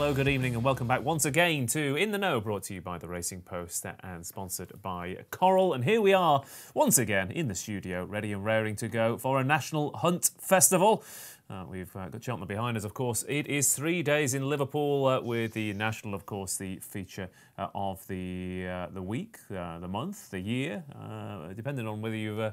Hello, good evening and welcome back once again to In The Know, brought to you by The Racing Post and sponsored by Coral. And here we are once again in the studio, ready and raring to go for a National Hunt Festival. We've got Cheltenham behind us, of course. It is 3 days in Liverpool with the National, of course, the feature of the week, the month, the year, depending on whether you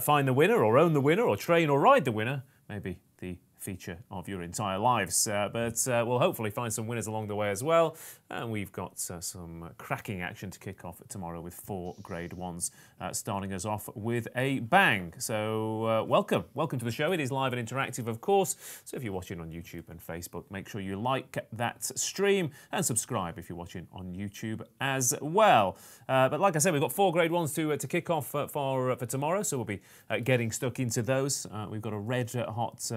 find the winner or own the winner or train or ride the winner, maybe the feature of your entire lives. But we'll hopefully find some winners along the way as well. And we've got some cracking action to kick off tomorrow with four Grade 1s starting us off with a bang. So welcome to the show. It is live and interactive, of course. So if you're watching on YouTube and Facebook, make sure you like that stream and subscribe if you're watching on YouTube as well. But like I said, we've got four Grade 1s to kick off for tomorrow. So we'll be getting stuck into those. We've got a red hot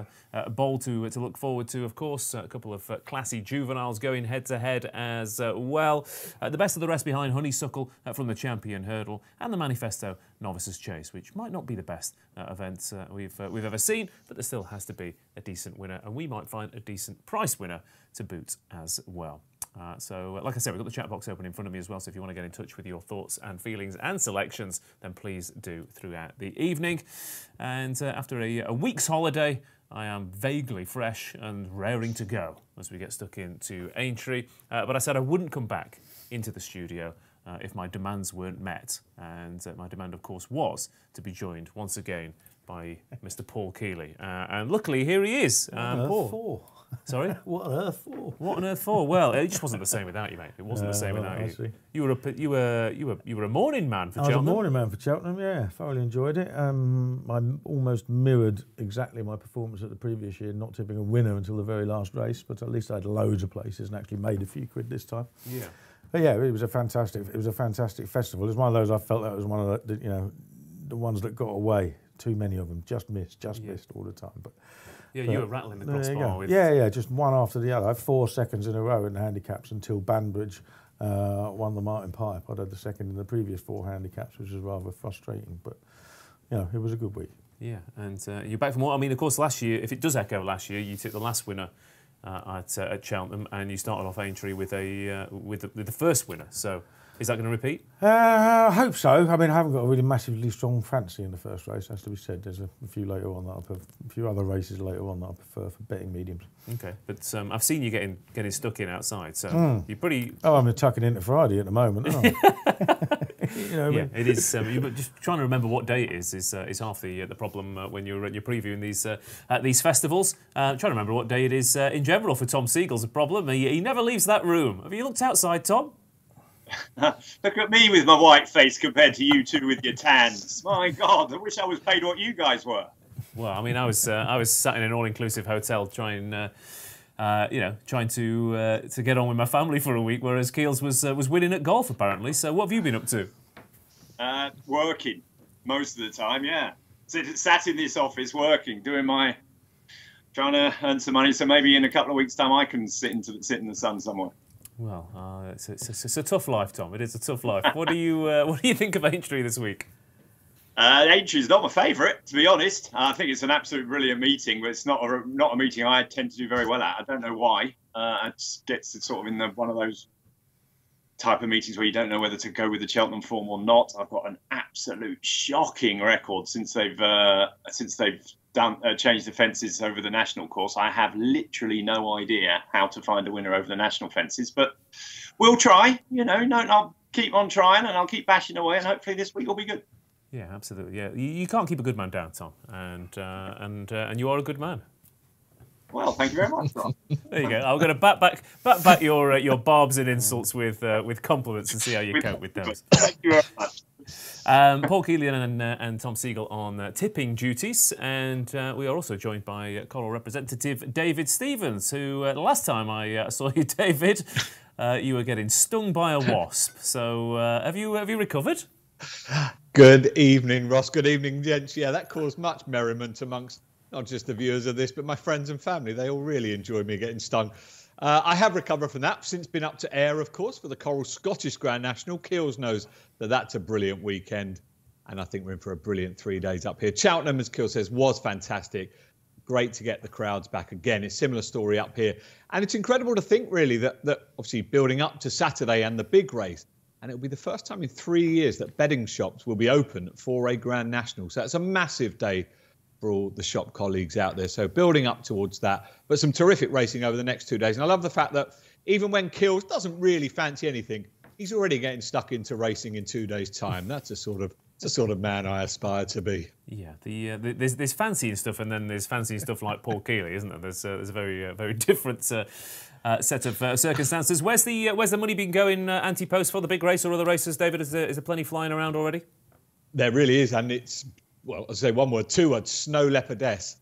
bowl to look forward to, of course. A couple of classy juveniles going head-to-head as well. The best of the rest behind Honeysuckle from the Champion Hurdle and the Manifesto Novices Chase, which might not be the best event we've ever seen, but there still has to be a decent winner, and we might find a decent price winner to boot as well. So like I said, we've got the chat box open in front of me as well, so if you want to get in touch with your thoughts and feelings and selections, then please do throughout the evening. And after a week's holiday, I am vaguely fresh and raring to go as we get stuck into Aintree. But I said I wouldn't come back into the studio if my demands weren't met. And my demand, of course, was to be joined once again by Mr. Paul Kealy. And luckily, here he is. Paul. Sorry? What on earth for? What on earth for? Well, it just wasn't the same without you, mate. It wasn't the same without you. You were a morning man for Cheltenham. I was a morning man for Cheltenham, yeah. Thoroughly enjoyed it. I almost mirrored exactly my performance at the previous year, not tipping a winner until the very last race, but at least I had loads of places and actually made a few quid this time. Yeah. But yeah, it was a fantastic festival. It was one of those I felt that was one of the, you know, the ones that got away. Too many of them, just missed all the time. But yeah, you were rattling the crossbar with... Yeah, just one after the other. I had 4 seconds in a row in the handicaps until Banbridge won the Martin Pipe. I'd had the second in the previous four handicaps, which was rather frustrating, but, you know, it was a good week. Yeah, and you're back from what... I mean, of course, last year, if it does echo last year, you took the last winner at Cheltenham and you started off Aintree with the first winner, so... Is that going to repeat? I hope so. I mean, I haven't got a really massively strong fancy in the first race, has to be said. There's a few later on that I prefer, a few other races later on that I prefer for betting mediums. Okay, but I've seen you getting stuck in outside, so you're pretty... Oh, I'm tucking into Friday at the moment, aren't I? You know, yeah, I mean, it is. You're just trying to remember what day it is half the problem when you're previewing these festivals. Trying to remember what day it is in general for Tom Siegel's a problem. He never leaves that room. Have you looked outside, Tom? Look at me with my white face compared to you two with your tans. My God, I wish I was paid what you guys were. Well, I mean, I was sat in an all-inclusive hotel trying to get on with my family for a week, whereas Keels was winning at golf apparently. So, what have you been up to? Working most of the time. Yeah, sat in this office working, trying to earn some money. So maybe in a couple of weeks' time, I can sit in the sun somewhere. Well, it's a tough life, Tom. It is a tough life. What do you think of Aintree this week? Aintree's not my favourite, to be honest. I think it's an absolute brilliant meeting, but it's not a meeting I tend to do very well at. I don't know why. It just gets to sort of in one of those type of meetings where you don't know whether to go with the Cheltenham form or not. I've got an absolute shocking record since they've changed the fences over the national course. I have literally no idea how to find a winner over the national fences, but we'll try. You know, no, I'll keep on trying and I'll keep bashing away, and hopefully this week will be good. Yeah, absolutely. Yeah, you can't keep a good man down, Tom, and you are a good man. Well, thank you very much, Tom. There you go. I'm going to bat back your barbs and insults with compliments and see how you cope with those. Thank you very much. Paul Kealy and Tom Siegel on tipping duties, and we are also joined by Coral representative David Stevens, who the last time I saw you, David, you were getting stung by a wasp. So have you recovered? Good evening, Ross. Good evening, gents. Yeah, that caused much merriment amongst not just the viewers of this, but my friends and family. They all really enjoyed me getting stung. I have recovered from that. I've since been up to Ayr, of course, for the Coral Scottish Grand National. Keels knows that that's a brilliant weekend, and I think we're in for a brilliant 3 days up here. Cheltenham, as Keels says, was fantastic. great to get the crowds back again. It's a similar story up here. And it's incredible to think, really, that obviously building up to Saturday and the big race, and it'll be the first time in 3 years that betting shops will be open for a Grand National. So that's a massive day for all the shop colleagues out there. So building up towards that, but some terrific racing over the next 2 days. And I love the fact that even when Kills doesn't really fancy anything, he's already getting stuck into racing in 2 days' time. That's the sort of man I aspire to be. Yeah, there's fancying stuff, and then there's fancying stuff like Paul Kealy, isn't there? There's a very different set of circumstances. Where's the money been going, anti-post, for the big race or other races, David? Is there plenty flying around already? There really is, and it's, well, I'll say one word, two words, Snow Leopardess.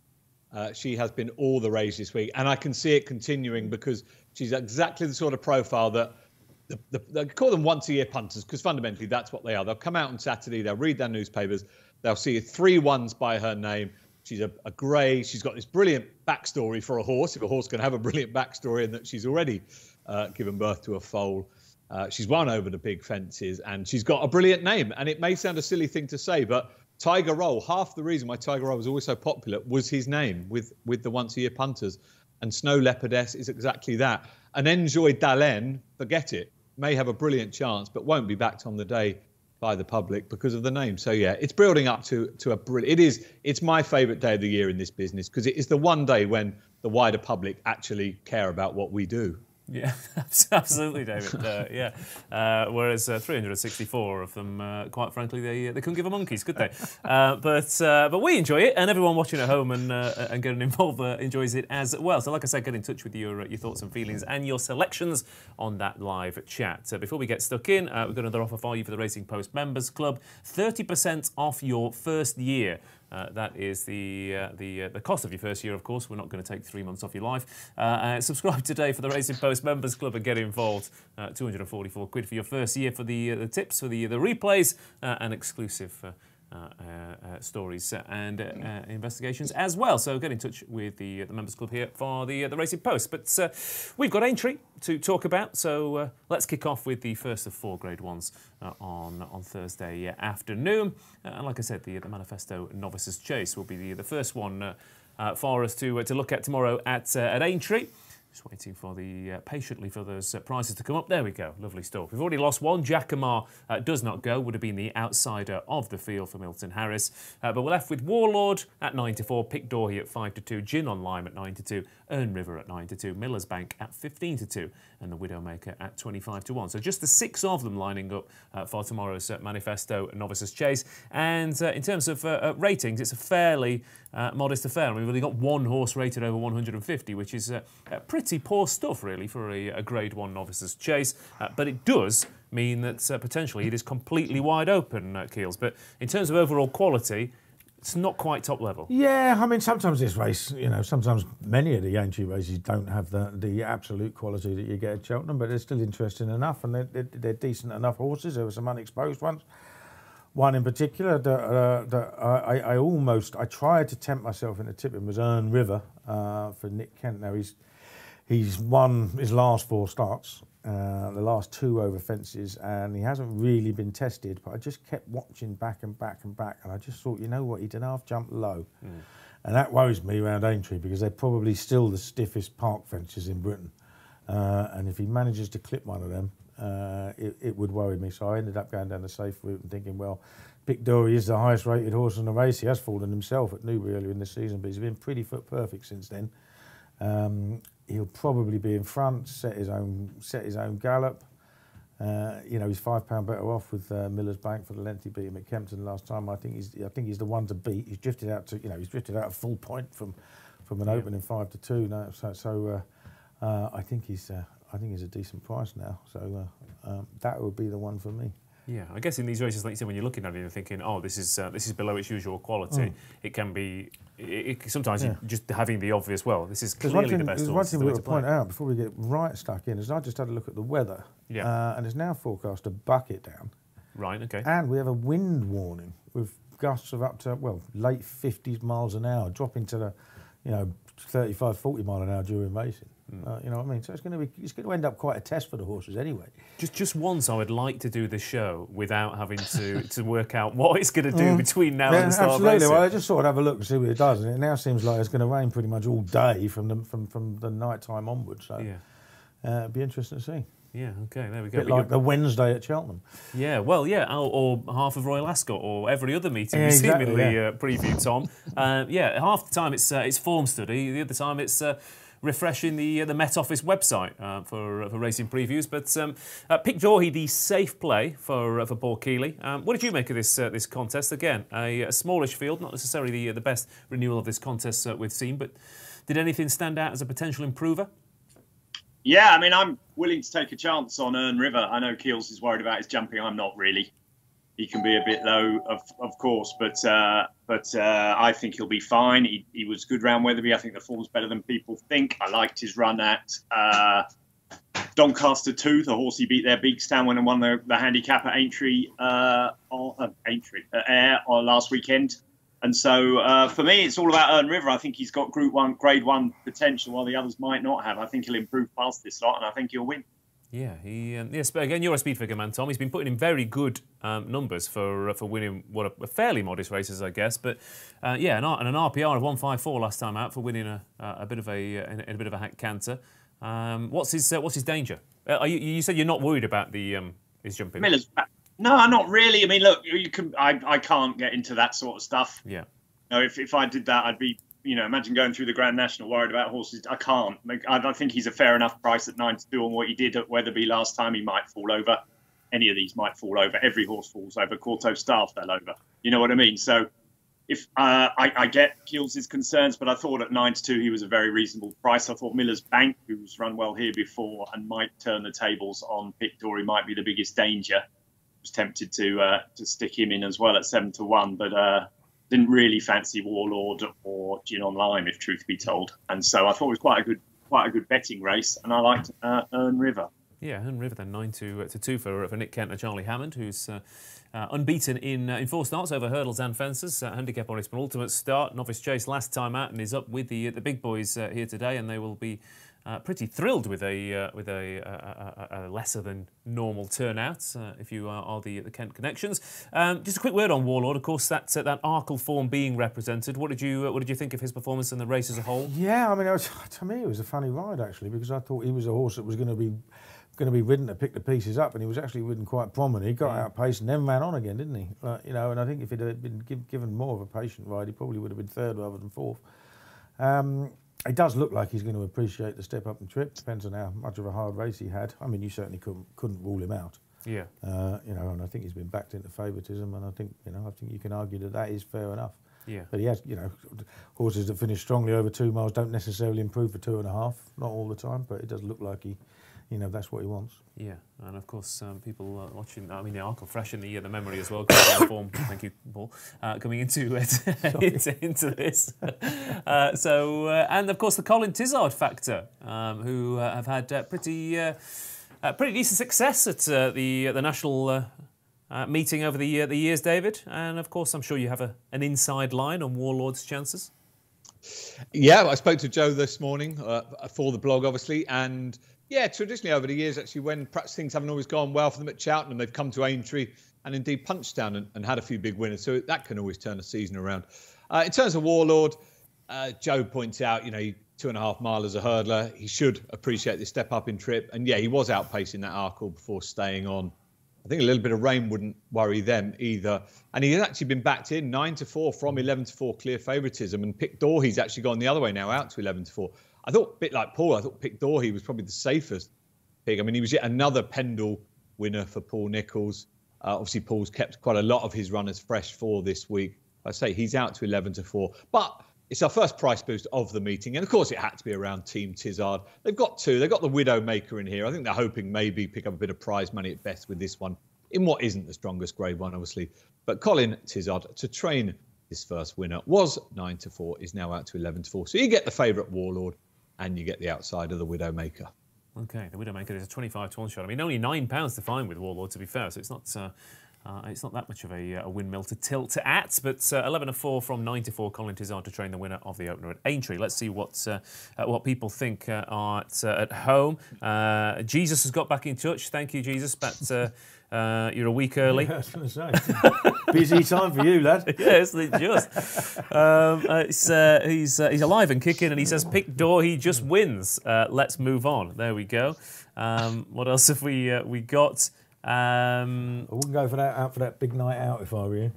She has been all the rage this week, and I can see it continuing because she's exactly the sort of profile that they call them once-a-year punters, because fundamentally that's what they are. They'll come out on Saturday, they'll read their newspapers, they'll see 3 ones by her name. She's a grey, she's got this brilliant backstory for a horse, if a horse can have a brilliant backstory, and that she's already given birth to a foal. She's won over the big fences, and she's got a brilliant name. And it may sound a silly thing to say, but Tiger Roll, half the reason why Tiger Roll was always so popular was his name with the once-a-year punters. And Snow Leopardess is exactly that. And Enjoy D'Alen, forget it, may have a brilliant chance, but won't be backed on the day by the public because of the name. So, yeah, it's building up to a brilliant... It's my favourite day of the year in this business because it is the one day when the wider public actually care about what we do. Yeah, absolutely, David. Yeah. Whereas 364 of them, quite frankly, they couldn't give a monkeys, could they? But we enjoy it, and everyone watching at home and getting involved enjoys it as well. So, like I said, get in touch with your thoughts and feelings and your selections on that live chat. Before we get stuck in, we've got another offer for you for the Racing Post Members Club: 30% off your first year. That is the cost of your first year, of course. We're not going to take 3 months off your life. Subscribe today for the Racing Post Members Club and get involved. £244 for your first year for the tips, for the replays, and exclusive stories and investigations as well. So get in touch with the Members Club here for the Racing Post. But we've got Aintree to talk about, so let's kick off with the first of 4 Grade 1s on Thursday afternoon. And like I said, the Manifesto Novices Chase will be the first one for us to look at tomorrow at Aintree. Just waiting for patiently for those prizes to come up. There we go. Lovely stuff. We've already lost one. Jackamar does not go. Would have been the outsider of the field for Milton Harris. But we're left with Warlord at 9-4, Pic D'Orhy at 5-2, Gin on Lime at 9-2, Earn River at 9-2, Millers Bank at 15-2, and the Widowmaker at 25-1. So just the 6 of them lining up for tomorrow's Manifesto Novices Chase. And in terms of ratings, it's a fairly modest affair. We've only got 1 horse rated over 150, which is pretty poor stuff, really, for a Grade 1 Novices Chase. But it does mean that potentially it is completely wide open, Keels. But in terms of overall quality, it's not quite top level. Yeah, I mean, sometimes this race, you know, sometimes many of the Aintree races don't have the absolute quality that you get at Cheltenham, but they're still interesting enough, and they're decent enough horses. There were some unexposed ones. One in particular that I tried to tempt myself into tipping was Earn River for Nick Kent. Now, he's won his last 4 starts, the last 2 over fences, and he hasn't really been tested, but I just kept watching back and back and back, and I just thought, you know what, he did half jump low. Mm. And that worries me around Aintree because they're probably still the stiffest park fences in Britain. And if he manages to clip one of them, it would worry me. So I ended up going down the safe route and thinking, well, Pic D'Orhy is the highest rated horse in the race. He has fallen himself at Newbury earlier in the season, but he's been pretty foot perfect since then. He'll probably be in front, set his own gallop. You know, he's £5 better off with Millers Bank for the length he beat him at Kempton last time. I think he's the one to beat. He's drifted out to, you know, he's drifted out a full point from an opening 5-2 now. So I think he's a decent price now. So that would be the one for me. Yeah, I guess in these races, like you said, when you're looking at it and thinking, oh, this is below its usual quality, it can be. Sometimes just having the obvious. Well, this is clearly the best. There's one thing we want to point out before we get right stuck in is I just had a look at the weather. Yeah. And it's now forecast a bucket down. Right. Okay. And we have a wind warning with gusts of up to late 50s miles an hour, dropping to the 35, 40 mile an hour during racing. You know what I mean? So it's going to end up quite a test for the horses anyway. Just once, I would like to do this show without having to work out what it's going to do between now and the start of racing. Well, I just thought I'd have a look and see what it does, and it now seems like it's going to rain pretty much all day from the night time onwards. So yeah, it'd be interesting to see. Yeah, okay, there we go. A bit like the Wednesday at Cheltenham. Yeah, well, yeah, or half of Royal Ascot, or every other meeting we seemingly preview, Tom. Yeah, half the time it's form study, the other time it's refreshing the Met Office website for racing previews. But Pic D'Orhy, the safe play for Paul Kealy. What did you make of this this contest? Again, a smallish field, not necessarily the best renewal of this contest we've seen, but did anything stand out as a potential improver? Yeah, I mean, I'm willing to take a chance on Earn River. I know Keels is worried about his jumping. I'm not really. He can be a bit low, of course, but I think he'll be fine. He was good round Wetherby. I think the form's better than people think. I liked his run at Doncaster 2, the horse he beat there, Beakstown, when he won the handicap at Aintree last weekend. And so for me, it's all about Earn River. I think he's got Grade 1 potential, while the others might not have. I think he'll improve past this lot, and I think he'll win. Yeah, he. Yes, but again, you're a speed figure man, Tom. He's been putting in very good numbers for winning what are fairly modest races, I guess. But yeah, and an RPR of 154 last time out for winning a bit of a hack canter. What's his danger? You said you're not worried about the his jumping. Millers back. No, not really. I mean, look, you can. I can't get into that sort of stuff. Yeah. No, if I did that, I'd be, you know, imagine going through the Grand National worried about horses. I can't. I think he's a fair enough price at 9-2 on what he did at Wetherby last time. He might fall over. Any of these might fall over. Every horse falls over. Quarto Star fell over. You know what I mean? So, if I get Keels' concerns, but I thought at 9-2 he was a very reasonable price. I thought Millers Bank, who's run well here before and might turn the tables on Pic D'Orhy, might be the biggest danger. Tempted to stick him in as well at 7-1, but didn't really fancy Warlord or Gin on Lime, if truth be told. And so I thought it was quite a good betting race, and I liked Earn River. Yeah, Earn River then 9-2 for Nick Kent and Charlie Hammond, who's unbeaten in 4 starts over hurdles and fences. Handicap on his penultimate start, novice chase last time out, and is up with the big boys here today, and they will be. Pretty thrilled with a lesser than normal turnout, if you are the Kent connections. Just a quick word on Warlord, of course. That Arkle form being represented. What did you think of his performance and the race as a whole? Yeah, I mean, to me it was a funny ride actually, because I thought he was a horse that was going to be ridden to pick the pieces up, and he was actually ridden quite prominently. He got outpaced and then ran on again, didn't he? You know, and I think if he'd have been given more of a patient ride, he probably would have been third rather than fourth. It does look like he's going to appreciate the step up and trip. Depends on how much of a hard race he had. I mean, you certainly couldn't rule him out. Yeah. You know, and I think he's been backed into favouritism, and I think you can argue that is fair enough. Yeah. But he has, you know, horses that finish strongly over 2 miles don't necessarily improve for 2.5. Not all the time, but it does look like he. You know, that's what he wants. Yeah, and of course, people watching, I mean, the Arkle fresh in the memory as well, form. Thank you, Paul, coming into it, into this. And of course, the Colin Tizzard factor, who have had pretty decent success at the national meeting over the years, David. And of course, I'm sure you have an inside line on Warlord's chances. Yeah, I spoke to Joe this morning for the blog, obviously, and. Yeah, traditionally over the years, actually, when perhaps things haven't always gone well for them at Cheltenham, they've come to Aintree and indeed Punchdown and had a few big winners. So that can always turn a season around. In terms of Warlord, Joe points out, you know, 2.5 mile as a hurdler. He should appreciate the step up in trip. And yeah, he was outpacing that Arkle before staying on. I think a little bit of rain wouldn't worry them either. And he's actually been backed in 9-4 from 11-4 clear favouritism. And Pic D'Orhy's actually gone the other way now, out to 11-4. I thought, a bit like Paul, I thought Pic D'Orhy was probably the safest pick. I mean, he was yet another Pendle winner for Paul Nicholls. Obviously, Paul's kept quite a lot of his runners fresh for this week. I say he's out to 11-4. But it's our first price boost of the meeting. And, of course, it had to be around Team Tizzard. They've got two. They've got the Widowmaker in here. I think they're hoping maybe pick up a bit of prize money at best with this one, in what isn't the strongest Grade 1, obviously. But Colin Tizzard, to train his first winner, was 9-4, is now out to 11-4. So you get the favourite Warlord. And you get the outside of the Widowmaker. Okay, the Widowmaker is a 25-1 shot. I mean, only £9 to find with Warlord, to be fair, so it's not It's not that much of a windmill to tilt at, but 11/4 from 9/4, Colin Tizzard to train the winner of the opener at Aintree. Let's see what people think are at home. Jesus has got back in touch. Thank you, Jesus, but you're a week early. Yeah, I was going to say. Busy time for you, lad. Yes, it's just. He's alive and kicking, and he says, Pic D'Orhy just wins. Let's move on. There we go. What else have we got? I wouldn't go for that out for that big night out if I were you.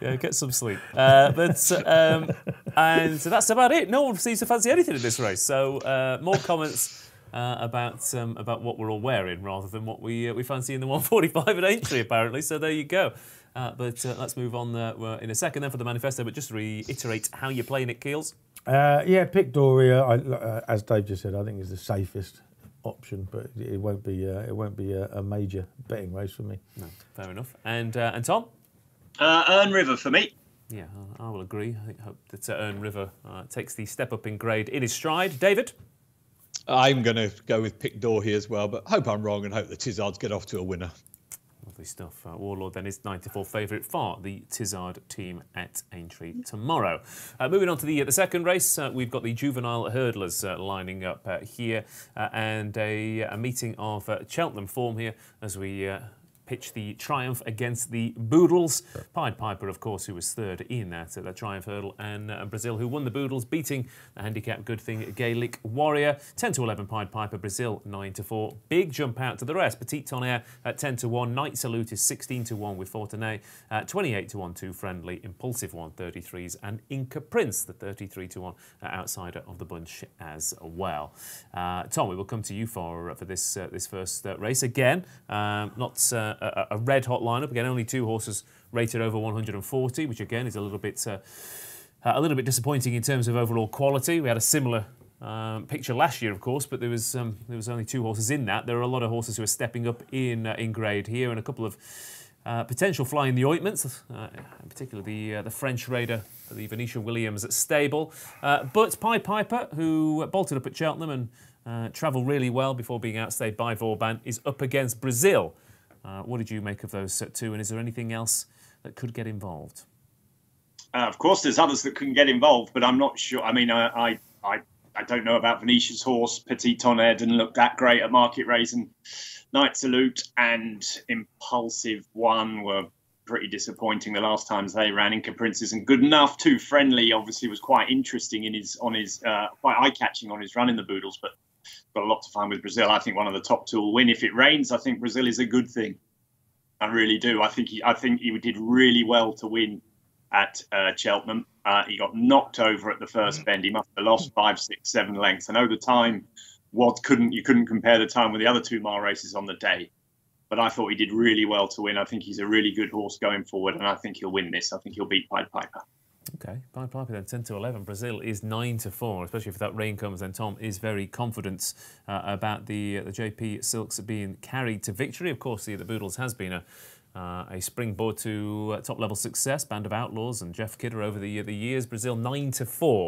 Yeah, get some sleep. And that's about it. No one seems to fancy anything in this race. So more comments about what we're all wearing rather than what we fancy in the 145 at Aintree apparently. So there you go. But let's move on in a second then for the manifesto. But just to reiterate how you're playing it, Keels. Yeah, Pic D'Orhy. As Dave just said, I think is the safest option, but it won't be a major betting race for me. No, fair enough. And Tom, Earn River for me. Yeah, I will agree. I hope that Earn River takes the step up in grade in his stride. David, I'm going to go with Pic D'Orhy as well, but hope I'm wrong and hope the Tizzards get off to a winner. Lovely stuff. Warlord then is 9/4 favourite for the Tizzard team at Aintree tomorrow. Moving on to the second race, we've got the juvenile hurdlers lining up here and a meeting of Cheltenham form here as we pitch the Triumph against the Boodles. Pied Piper, of course, who was third in the Triumph hurdle, and Brazil, who won the Boodles, beating the handicap good thing Gaelic Warrior. 10/11 Pied Piper, Brazil 9/4. Big jump out to the rest. Petit Tonnerre at 10/1. Night Salute is 16/1 with Fortunet. 28/1 Too Friendly. Impulsive 1 33s, and Inca Prince, the 33/1 outsider of the bunch as well. Tom, we will come to you for this first race again. A red-hot lineup again. Only two horses rated over 140, which again is a little bit disappointing in terms of overall quality. We had a similar picture last year, of course, but there was only two horses in that. There are a lot of horses who are stepping up in grade here, and a couple of potential fly in the ointments, in particular the French raider, the Venetia Williams at Stable. But Pied Piper, who bolted up at Cheltenham and travelled really well before being outstayed by Vauban, is up against Brazil. What did you make of those two, and is there anything else that could get involved? Of course, there's others that can get involved, but I'm not sure. I mean, I don't know about Venetia's horse. Petit Tonnerre didn't look that great at market race, and Night Salute and Impulsive One were pretty disappointing the last times they ran. Inca Prince isn't good enough. Too Friendly, obviously, was quite interesting quite eye-catching on his run in the Boodles, but got a lot to find with Brazil. I think one of the top two will win. If it rains, I think Brazil is a good thing. I really do. I think he did really well to win at Cheltenham. He got knocked over at the first bend. He must have lost 5, 6, 7 lengths. I know the time you couldn't compare the time with the other 2 mile races on the day, but I thought he did really well to win. I think he's a really good horse going forward, and I think he'll win this. I think he'll beat Pied Piper. Okay, Pied Piper then 10/11. Brazil is 9/4, especially if that rain comes. Then Tom is very confident about the JP Silks being carried to victory. Of course, the Boodles has been a springboard to top-level success. Band of Outlaws and Jeff Kidder over the years. Brazil 9/4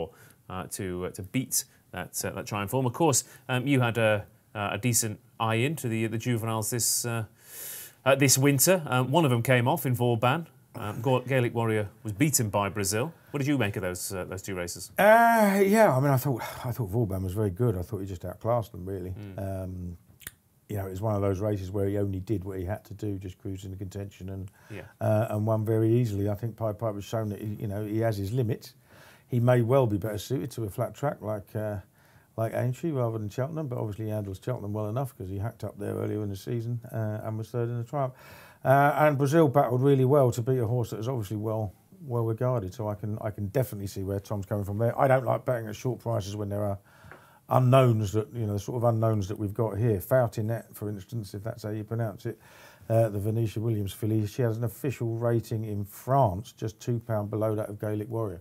to beat that Triumph form. Of course, you had a decent eye in to the juveniles this winter. One of them came off in Vauban. Gaelic Warrior was beaten by Brazil. What did you make of those two races? Yeah, I mean, I thought Vauban was very good. I thought he just outclassed them, really. You know, it was one of those races where he only did what he had to do, just cruised into contention and won very easily. I think Pied Piper has shown that he has his limits. He may well be better suited to a flat track like Aintree rather than Cheltenham, but obviously he handles Cheltenham well enough because he hacked up there earlier in the season and was third in the Triumph. And Brazil battled really well to beat a horse that is obviously well regarded. So I can definitely see where Tom's coming from there. I don't like betting at short prices when there are unknowns that the sort of unknowns that we've got here. Fortunet, for instance, if that's how you pronounce it, the Venetia Williams filly, she has an official rating in France just £2 below that of Gaelic Warrior.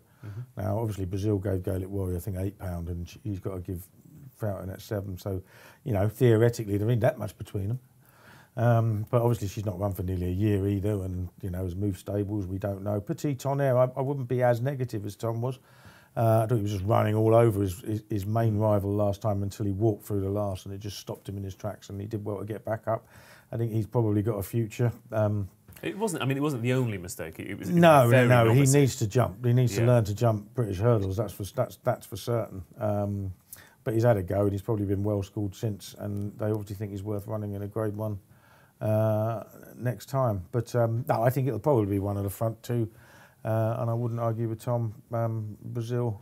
Now obviously Brazil gave Gaelic Warrior I think £8, and he's got to give Fortunet 7. So theoretically there ain't that much between them. But obviously she's not run for nearly a year either, and has moved stables, we don't know. Petit Tonnerre, I wouldn't be as negative as Tom was. I thought he was just running all over his main rival last time until he walked through the last, and it just stopped him in his tracks, and he did well to get back up. I think he's probably got a future. It wasn't, I mean, it wasn't the only mistake. No. He needs to jump. He needs to learn to jump British hurdles. That's for certain. But he's had a go, and he's probably been well schooled since. And they obviously think he's worth running in a Grade One next time. But no, I think it'll probably be one of the front two. And I wouldn't argue with Tom. Brazil,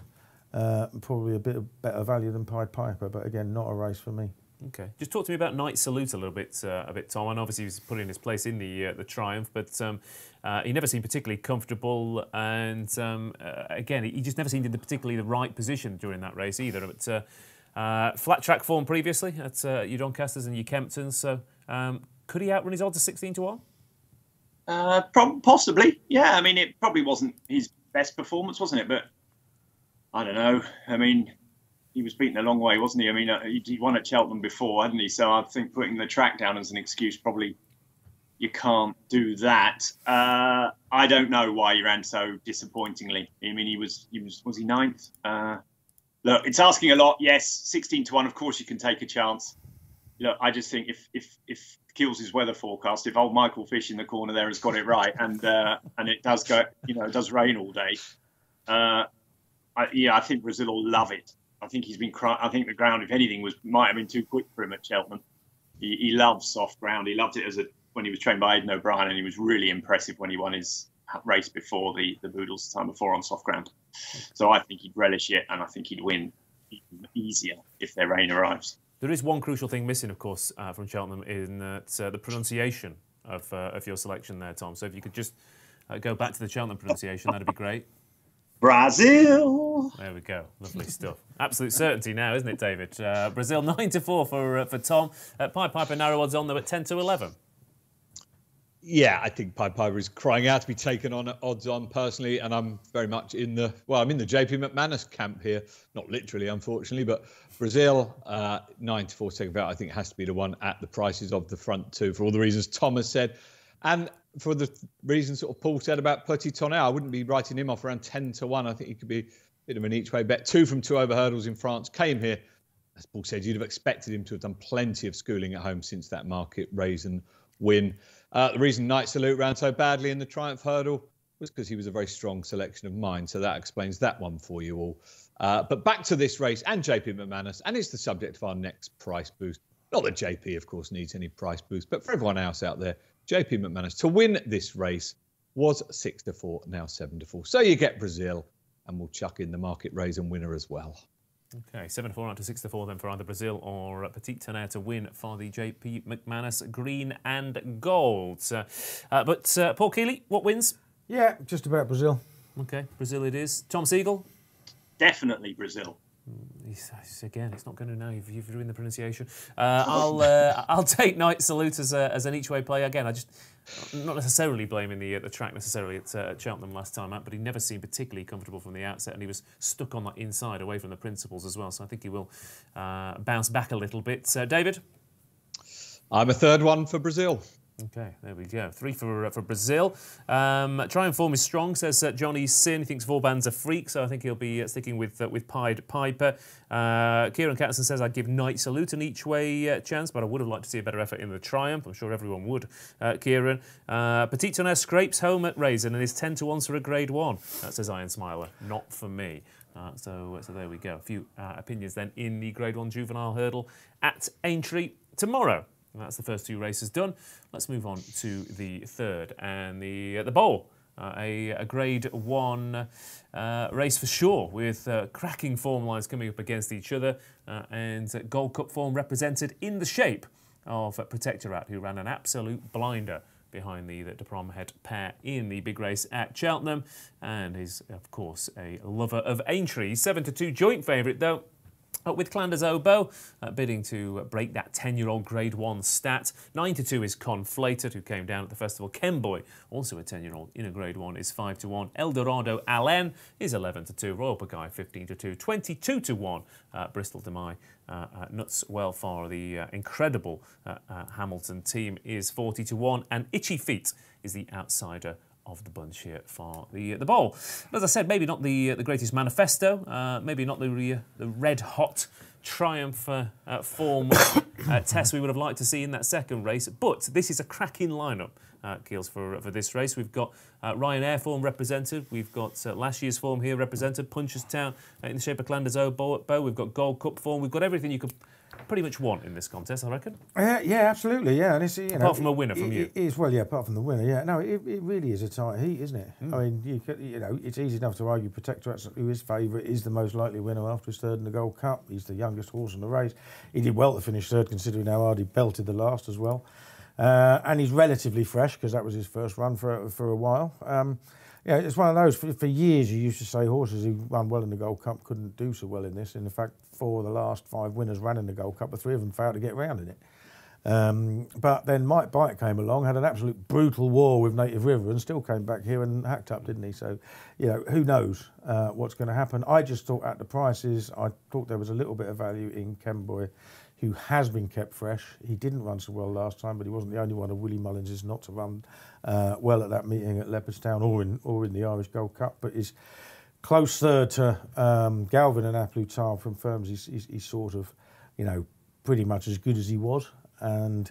probably a bit of better value than Pied Piper. But again, not a race for me. Okay, just talk to me about Night Salute a bit, Tom. And obviously, he was putting his place in the Triumph, but he never seemed particularly comfortable. And again, he just never seemed in particularly the right position during that race either. But flat track form previously at your Doncasters and your Kemptons. So could he outrun his odds of 16 to 1? Possibly, yeah. I mean, it probably wasn't his best performance, wasn't it? But I don't know. I mean, he was beaten a long way, wasn't he? I mean, he won at Cheltenham before, hadn't he? So I think putting the track down as an excuse, probably you can't do that. I don't know why he ran so disappointingly. I mean, was he ninth? Look, it's asking a lot. Yes, 16 to 1. Of course, you can take a chance. Look, I just think if Keels' weather forecast, if old Michael Fish in the corner there has got it right, and it does go, you know, it does rain all day. I think Brazil will love it. I think he's been. I think the ground, if anything, might have been too quick for him at Cheltenham. He loves soft ground. He loved it when he was trained by Aidan O'Brien, and he was really impressive when he won his race before the Boodles the time before on soft ground. So I think he'd relish it, and I think he'd win even easier if their rain arrives. There is one crucial thing missing, of course, from Cheltenham in the pronunciation of your selection there, Tom. So if you could just go back to the Cheltenham pronunciation, that'd be great. Brazil. There we go. Lovely stuff. Absolute certainty now, isn't it, David? Brazil 9 to 4 for Tom. Pied Piper narrow odds on though at 10 to 11. Yeah, I think Pied Piper is crying out to be taken on at odds on personally, and I'm very much in the I'm in the JP McManus camp here. Not literally, unfortunately, but Brazil 9 to 4 second vote. I think it has to be the one at the prices of the front two for all the reasons Tom has said, and for the reasons sort of Paul said about Petit Tonnerre. I wouldn't be writing him off around 10 to 1. I think he could be a bit of an each-way bet. 2 from 2 over hurdles in France. Came here, as Paul said, you'd have expected him to have done plenty of schooling at home since that market raise and win. The reason Night Salute ran so badly in the Triumph Hurdle was because he was a very strong selection of mine. So that explains that one for you all. But back to this race and JP McManus, and it's the subject of our next price boost. Not that JP, of course, needs any price boost, but for everyone else out there, JP McManus to win this race was 6 to 4, now 7 to 4. So you get Brazil, and we'll chuck in the market raise and winner as well. Okay, 7 to 4 out to 6 to 4 then for either Brazil or Petit Tonnerre to win for the JP McManus green and gold. But Paul Kealy, what wins? Yeah, just about Brazil. Okay, Brazil it is. Tom Segal? Definitely Brazil. Again, it's not going to know. You've ruined the pronunciation. I'll take Night Salute as an each-way play again. I'm not necessarily blaming the track necessarily at Cheltenham last time out, but he never seemed particularly comfortable from the outset, and he was stuck on that inside away from the principals as well. So I think he will bounce back a little bit. David, I'm a third one for Brazil. Okay, there we go. 3 for Brazil. Triumph form is strong, says Johnny Sin. He thinks Vauban's a freak, so I think he'll be sticking with Pied Piper. Kieran Catterson says, I'd give Night Salute an each-way chance, but I would have liked to see a better effort in the Triumph. I'm sure everyone would, Kieran. Petit Tonnerre scrapes home at Raisin and is 10 to 1 for a Grade 1. That says Iron Smiler. Not for me. So there we go. A few opinions then in the Grade 1 Juvenile Hurdle at Aintree tomorrow. And that's the first 2 races done. Let's move on to the third and the Bowl. A Grade 1 race for sure, with cracking form lines coming up against each other, and Gold Cup form represented in the shape of Protektorat, who ran an absolute blinder behind the de Promhead pair in the big race at Cheltenham, and is, of course, a lover of Aintree. 7 to 2 joint favourite, though, with Clan Des Obeaux, bidding to break that 10-year-old Grade 1 stat. 9 to 2 is Conflated, who came down at the festival. Kemboy, also a 10-year-old in a Grade 1, is 5 to 1. Eldorado Allen is 11 to 2. Royal Pagaille 15 to 2. 22 to 1. Bristol Demai nuts well for the incredible Hamilton team is 40 to 1. And Itchy Feet is the outsider of the bunch here for the ball. As I said, maybe not the greatest manifesto, maybe not the red-hot Triumph form test we would have liked to see in that second race, but this is a cracking lineup, Keels, for this race. We've got Ryanair form represented, we've got last year's form here represented, Punchestown in the shape of Clan Des Obeaux, we've got Gold Cup form, we've got everything you could pretty much want in this contest, I reckon. Yeah, absolutely, yeah. And it's, you know, apart from a winner from you. Is, well, yeah, apart from the winner, yeah. No, it really is a tight heat, isn't it? Mm. I mean, you know, it's easy enough to argue Protektorat, who is favourite, is the most likely winner after his third in the Gold Cup. He's the youngest horse in the race. He did well to finish third, considering how hard he belted the last as well. And he's relatively fresh, because that was his first run for a while. Yeah, it's one of those, for years you used to say horses who ran well in the Gold Cup couldn't do so well in this. And in fact, 4 of the last 5 winners ran in the Gold Cup, but 3 of them failed to get round in it. But then Mike Bight came along, had an absolute brutal war with Native River and still came back here and hacked up, didn't he? So, you know, who knows what's going to happen. I just thought at the prices, I thought there was a little bit of value in Kemboy, who has been kept fresh. He didn't run so well last time, but he wasn't the only one of Willie Mullins' not to run well at that meeting at Leopardstown or in the Irish Gold Cup, but is close third to Galvin and Aplutar from firms. He's sort of, you know, pretty much as good as he was. And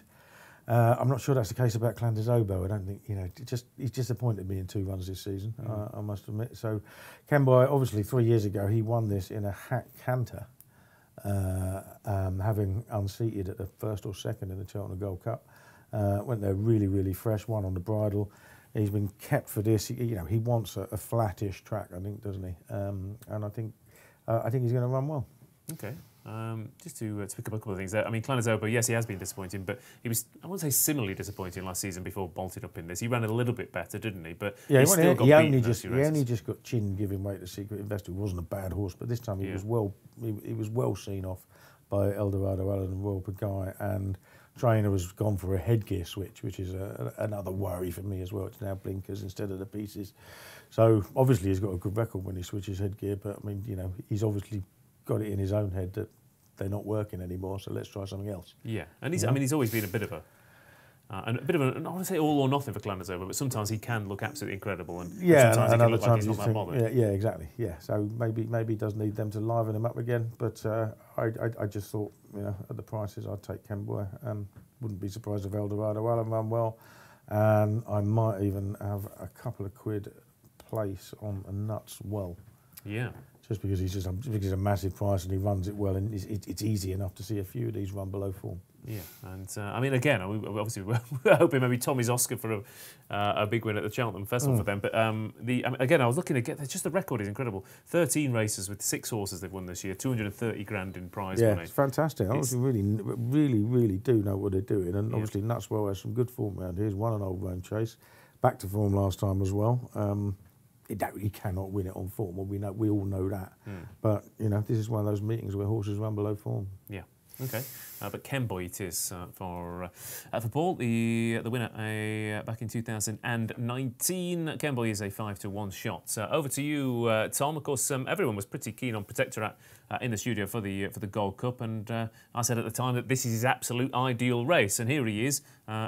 I'm not sure that's the case about Clan Des Obeaux. I don't think, you know, he's disappointed me in 2 runs this season, I must admit. So Kemboy, obviously 3 years ago, he won this in a hack canter, having unseated at the first or second in the Cheltenham Gold Cup. Went there really, really fresh, won on the bridle. He's been kept for this. You know, he wants a flattish track, I think, doesn't he? And I think he's going to run well. Okay. Just to pick up a couple of things there. I mean, Clan Des Obeaux, yes, he has been disappointing, but he was, I wouldn't say similarly disappointing last season before bolted up in this. He ran a little bit better, didn't he? But yeah, he only just got chin giving way to Secret Investor, who wasn't a bad horse, but this time he was well. He was well seen off by Eldorado Allen and Royal Pagaille, and trainer has gone for a headgear switch, which is another worry for me as well. It's now blinkers instead of the pieces. So obviously he's got a good record when he switches headgear, but I mean, you know, he's obviously got it in his own head that they're not working anymore, so let's try something else. Yeah, and he's, I mean, he's always been a bit of a, I don't want to say all or nothing for Clan Des Obeaux, but sometimes he can look absolutely incredible, and sometimes he can look like he's not that bothered. Yeah, exactly. Yeah, so maybe he does need them to liven him up again, but I just thought, you know, at the prices, I'd take Kemboy. Wouldn't be surprised if Eldorado Allen run well, and I might even have a couple of quid place on a Nuts Well. Yeah. Just because he's a massive price and he runs it well, and it's easy enough to see a few of these run below form. Yeah, and I mean, again, obviously we're hoping maybe Tommy's Oscar for a big win at the Cheltenham Festival for them. But again, I was looking to get just the record is incredible. 13 races with 6 horses they've won this year, 230 grand in prize money. Yeah, it's fantastic. I obviously really do know what they're doing, and obviously Nuts Well has some good form around here. He's won an old roan chase, back to form last time as well. You cannot win it on form. Well, we all know that. Mm. But you know, this is one of those meetings where horses run below form. Yeah. Okay. But Kemboy it is for Paul, the winner back in 2019. Kemboy is a 5-to-1 shot. Over to you, Tom. Of course, everyone was pretty keen on Protektorat in the studio for the Gold Cup, and I said at the time that this is his absolute ideal race, and here he is.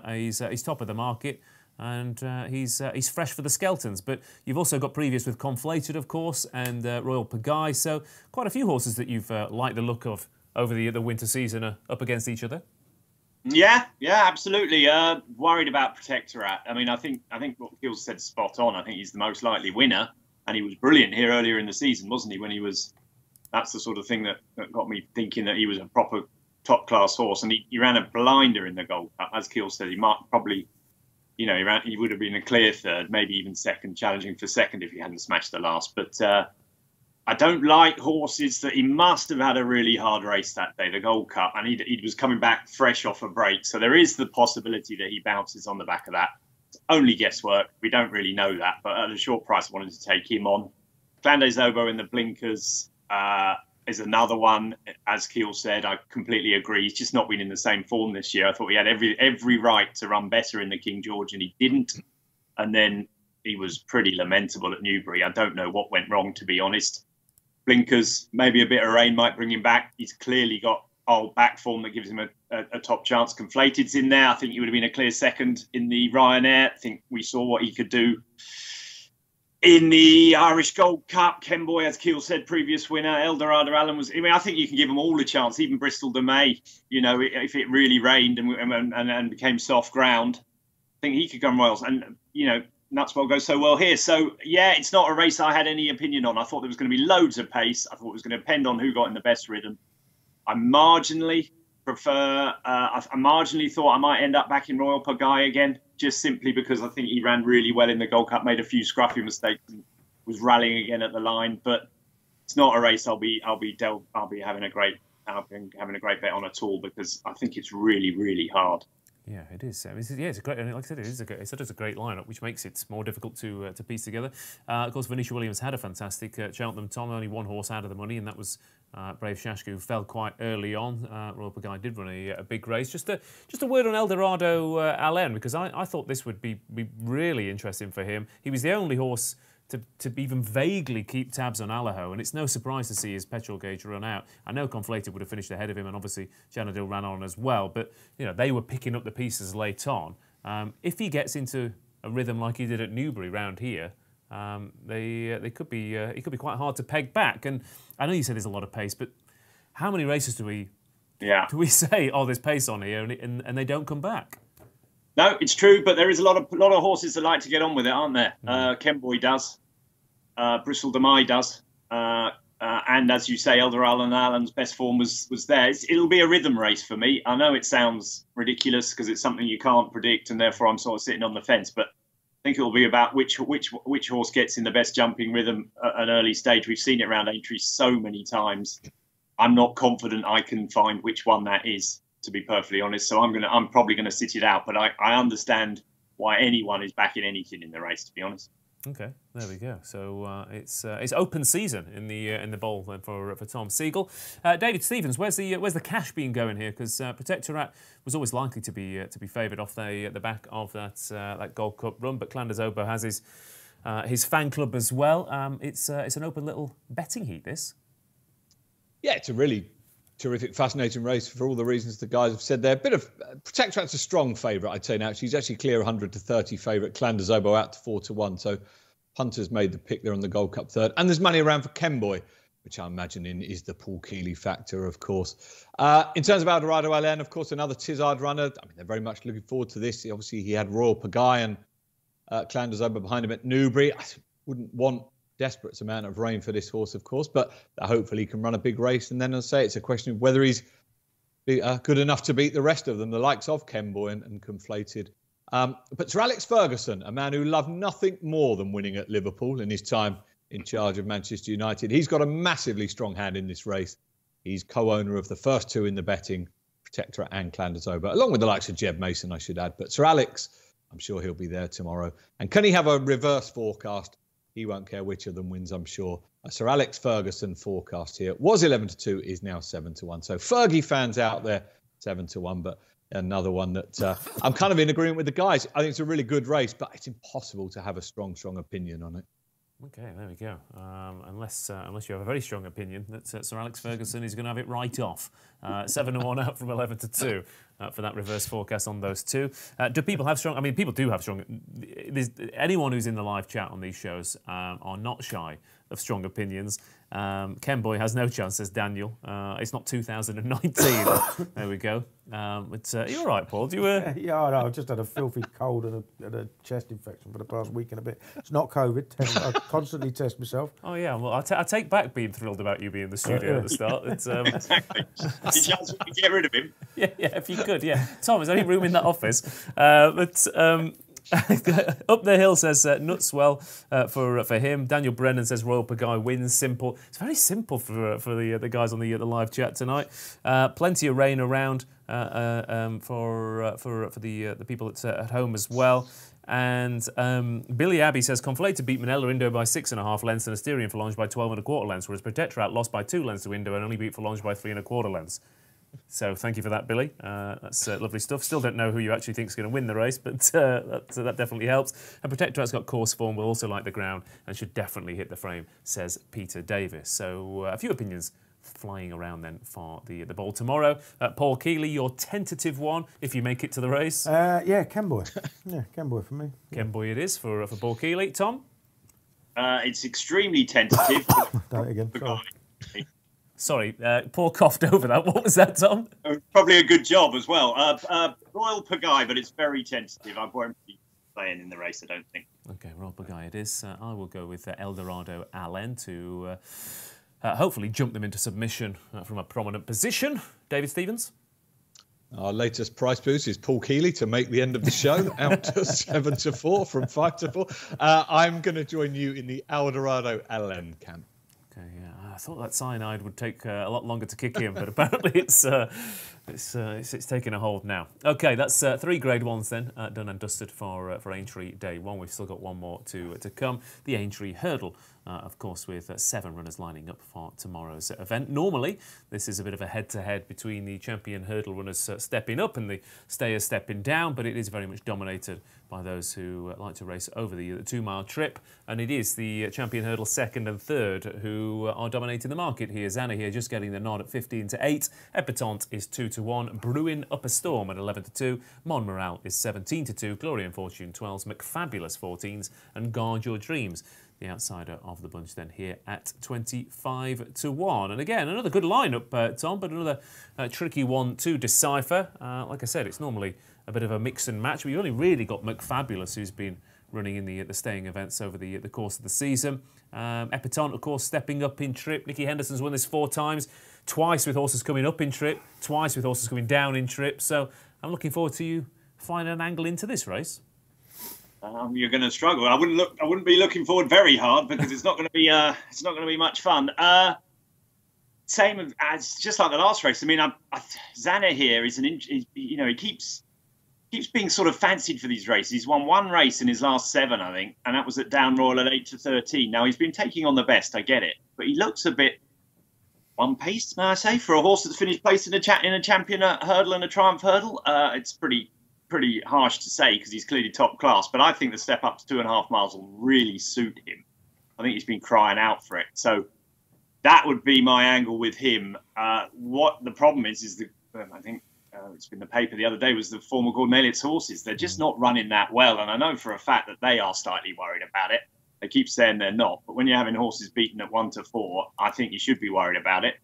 He's top of the market. And he's fresh for the Skeltons, but you've also got previous with Conflated, of course, and Royal Pagaille. So quite a few horses that you've liked the look of over the winter season are up against each other. Yeah, absolutely. Worried about Protektorat. I mean, I think what Kealy said spot on. I think he's the most likely winner, and he was brilliant here earlier in the season, wasn't he? When he was, that's the sort of thing that got me thinking that he was a proper top class horse, and he ran a blinder in the Gold Cup, as Kealy said. He might probably. You know, he would have been a clear third, maybe even second, challenging for second if he hadn't smashed the last. But I don't like horses that he must have had a really hard race that day, the Gold Cup, and he was coming back fresh off a break. So there is the possibility that he bounces on the back of that. It's only guesswork. We don't really know that. But at a short price, I wanted to take him on. Clan Des Obeaux in the blinkers is another one. As Kealy said, I completely agree. He's just not been in the same form this year. I thought he had every right to run better in the King George, and he didn't. And then he was pretty lamentable at Newbury. I don't know what went wrong, to be honest. Blinkers, maybe a bit of rain might bring him back. He's clearly got old back form that gives him a top chance. Conflated's in there. I think he would have been a clear second in the Ryanair. I think we saw what he could do in the Irish Gold Cup. Kemboy, as Keel said, previous winner. Eldorado Allen was... I mean, I think you can give them all a chance, even Bristol de May. You know, if it really rained and became soft ground, I think he could go on Royals. And, you know, Nutswell goes so well here. So, yeah, it's not a race I had any opinion on. I thought there was going to be loads of pace. I thought it was going to depend on who got in the best rhythm. I marginally prefer... I marginally thought I might end up back in Royal Pagaille again, just simply because I think he ran really well in the Gold Cup, made a few scruffy mistakes, and was rallying again at the line. But it's not a race I'll be having a great bet on at all, because I think it's really, really hard. Yeah, it is. It's a great, and like I said, it's such a great lineup, which makes it more difficult to piece together. Of course, Venetia Williams had a fantastic Cheltenham. Tom, only one horse out of the money, and that was Brave Shashku, who fell quite early on. Royal Pagaille did run a big race. Just a word on Eldorado Allen, because I thought this would be really interesting for him. He was the only horse to even vaguely keep tabs on Alaho, and it's no surprise to see his petrol gauge run out. I know Conflated would have finished ahead of him, and obviously Janadil ran on as well, but you know, they were picking up the pieces late on. If he gets into a rhythm like he did at Newbury round here, it could be quite hard to peg back. And I know you said there's a lot of pace, but how many races do we say, oh, there's pace on here, and they don't come back? No, it's true, but there is a lot of horses that like to get on with it, aren't there? Mm. Kemboy does, Bristol de Mai does, and as you say, Eldorado and Allen's best form was there. It'll be a rhythm race for me. I know it sounds ridiculous because it's something you can't predict, and therefore I'm sort of sitting on the fence. But I think it'll be about which horse gets in the best jumping rhythm at an early stage. We've seen it around Aintree so many times. I'm not confident I can find which one that is, to be perfectly honest, so I'm probably gonna sit it out, but I understand why anyone is backing anything in the race, to be honest. Okay, there we go. So it's open season in the bowl then for Tom Siegel. David Stevens, where's the cash being going here? Because Protektorat was always likely to be favoured off the back of that Gold Cup run, but Clan Des Obeaux has his fan club as well. It's an open little betting heat, this. Yeah, it's a really terrific, fascinating race for all the reasons the guys have said there. Protektorat's a strong favourite, I'd say now. She's actually clear 100-30 favourite. Clan Des Obeaux out to 4-1. So Hunter's made the pick there on the Gold Cup third. And there's money around for Kemboy, which I'm imagining is the Paul Kealy factor, of course. In terms of Eldorado Allen, of course, another Tizzard runner. I mean, they're very much looking forward to this. Obviously, he had Royal Pagaille and Clan Des Obeaux behind him at Newbury. I wouldn't want desperate amount of rain for this horse, of course, but hopefully he can run a big race. And then I'll say it's a question of whether he's good enough to beat the rest of them, the likes of Kemboy and Conflated. But Sir Alex Ferguson, a man who loved nothing more than winning at Liverpool in his time in charge of Manchester United, he's got a massively strong hand in this race. He's co-owner of the first two in the betting, Protektorat and Clan Des Obeaux, along with the likes of Jeb Mason, I should add. But Sir Alex, I'm sure he'll be there tomorrow. And can he have a reverse forecast? He won't care which of them wins, I'm sure. A Sir Alex Ferguson forecast here was 11-2, is now 7-1. So Fergie fans out there, 7-1, but another one that I'm kind of in agreement with the guys. I think it's a really good race, but it's impossible to have a strong opinion on it. Okay, there we go. Unless you have a very strong opinion that Sir Alex Ferguson is going to have it right off. 7-1 up from 11-2 for that reverse forecast on those two. Do people have strong... I mean, people do have strong... Anyone who's in the live chat on these shows are not shy of strong opinions. Kemboy has no chance, says Daniel. It's not 2019. There we go. You're all right, Paul. Do you? Yeah, I know. I've just had a filthy cold and a chest infection for the past week and a bit. It's not COVID. I constantly test myself. Oh yeah. Well, I take back being thrilled about you being in the studio at the start. It's, exactly. Did you ask me to get rid of him? Yeah. If you could, yeah. Tom, is there any room in that office? Up the hill says Nutswell for him. Daniel Brennan says Royal Pagaille wins. Simple. It's very simple for the guys on the live chat tonight. Plenty of rain around for the people at home as well. And Billy Abbey says Conflated beat Manella Indo by 6.5 lengths and Asterion Falange by 12.25 lengths, whereas Protektorat lost by 2 lengths to Indo and only beat Falange by 3.25 lengths. So thank you for that, Billy. That's lovely stuff. Still don't know who you actually think is going to win the race, but that definitely helps. And Protektorat's got course form, will also like the ground, and should definitely hit the frame, says Peter Davis. So a few opinions flying around then for the bowl tomorrow. Paul Kealy, your tentative one, if you make it to the race. Yeah, Kemboy. Yeah, Kemboy for me. Kemboy it is for Paul Kealy. Tom? It's extremely tentative. Don't again. Sorry, Paul coughed over that. What was that, Tom? Probably a good job as well. Royal Pagaille, but it's very tentative. I won't be playing in the race, I don't think. Okay, Royal Pagaille it is. I will go with Eldorado Allen to hopefully jump them into submission from a prominent position. David Stevens? Our latest price boost is Paul Kealy to make the end of the show out to 7 to 4 from 5 to 4. I'm going to join you in the Eldorado Allen camp. Okay, yeah, I thought that cyanide would take a lot longer to kick in, but apparently it's taking a hold now. Okay, that's 3 Grade 1s then, done and dusted for Aintree Day 1. We've still got one more to come. The Aintree Hurdle, of course, with 7 runners lining up for tomorrow's event. Normally, this is a bit of a head-to-head between the champion hurdle runners stepping up and the stayers stepping down, but it is very much dominated by those who like to race over the 2-mile trip, and it is the champion hurdle second and third who are dominating the market here. Zanna here just getting the nod at 15 to 8. Epitant is 2 to 1. Bruin Up a Storm at 11 to 2. Mon Morale is 17 to 2. Glory and Fortune 12s. McFabulous 14s. And Guard Your Dreams, the outsider of the bunch then here at 25 to 1. And again, another good lineup, Tom, but another tricky one to decipher. Like I said, it's normally a bit of a mix and match. We've only really got McFabulous, who's been running in the staying events over the course of the season. Epitant, of course, stepping up in trip. Nicky Henderson's won this 4 times, twice with horses coming up in trip, twice with horses coming down in trip. So I'm looking forward to you finding an angle into this race. You're going to struggle. I wouldn't be looking forward very hard because it's not going to be. It's not going to be much fun. Same as just like the last race. I mean, Zanna here is he keeps being sort of fancied for these races. He's won 1 race in his last 7, I think, and that was at Down Royal at 8 to 13. Now he's been taking on the best, I get it, but he looks a bit one-paced, may I say, for a horse that's finished placed in a champion hurdle and a triumph hurdle. It's pretty harsh to say because he's clearly top class, but I think the step up to 2.5 miles will really suit him. I think he's been crying out for it, so that would be my angle with him. What the problem is I think it's been the paper the other day, was the former Gordon Elliott's horses. They're just not running that well, and I know for a fact that they are slightly worried about it. They keep saying they're not, but when you're having horses beaten at 1 to 4, I think you should be worried about it.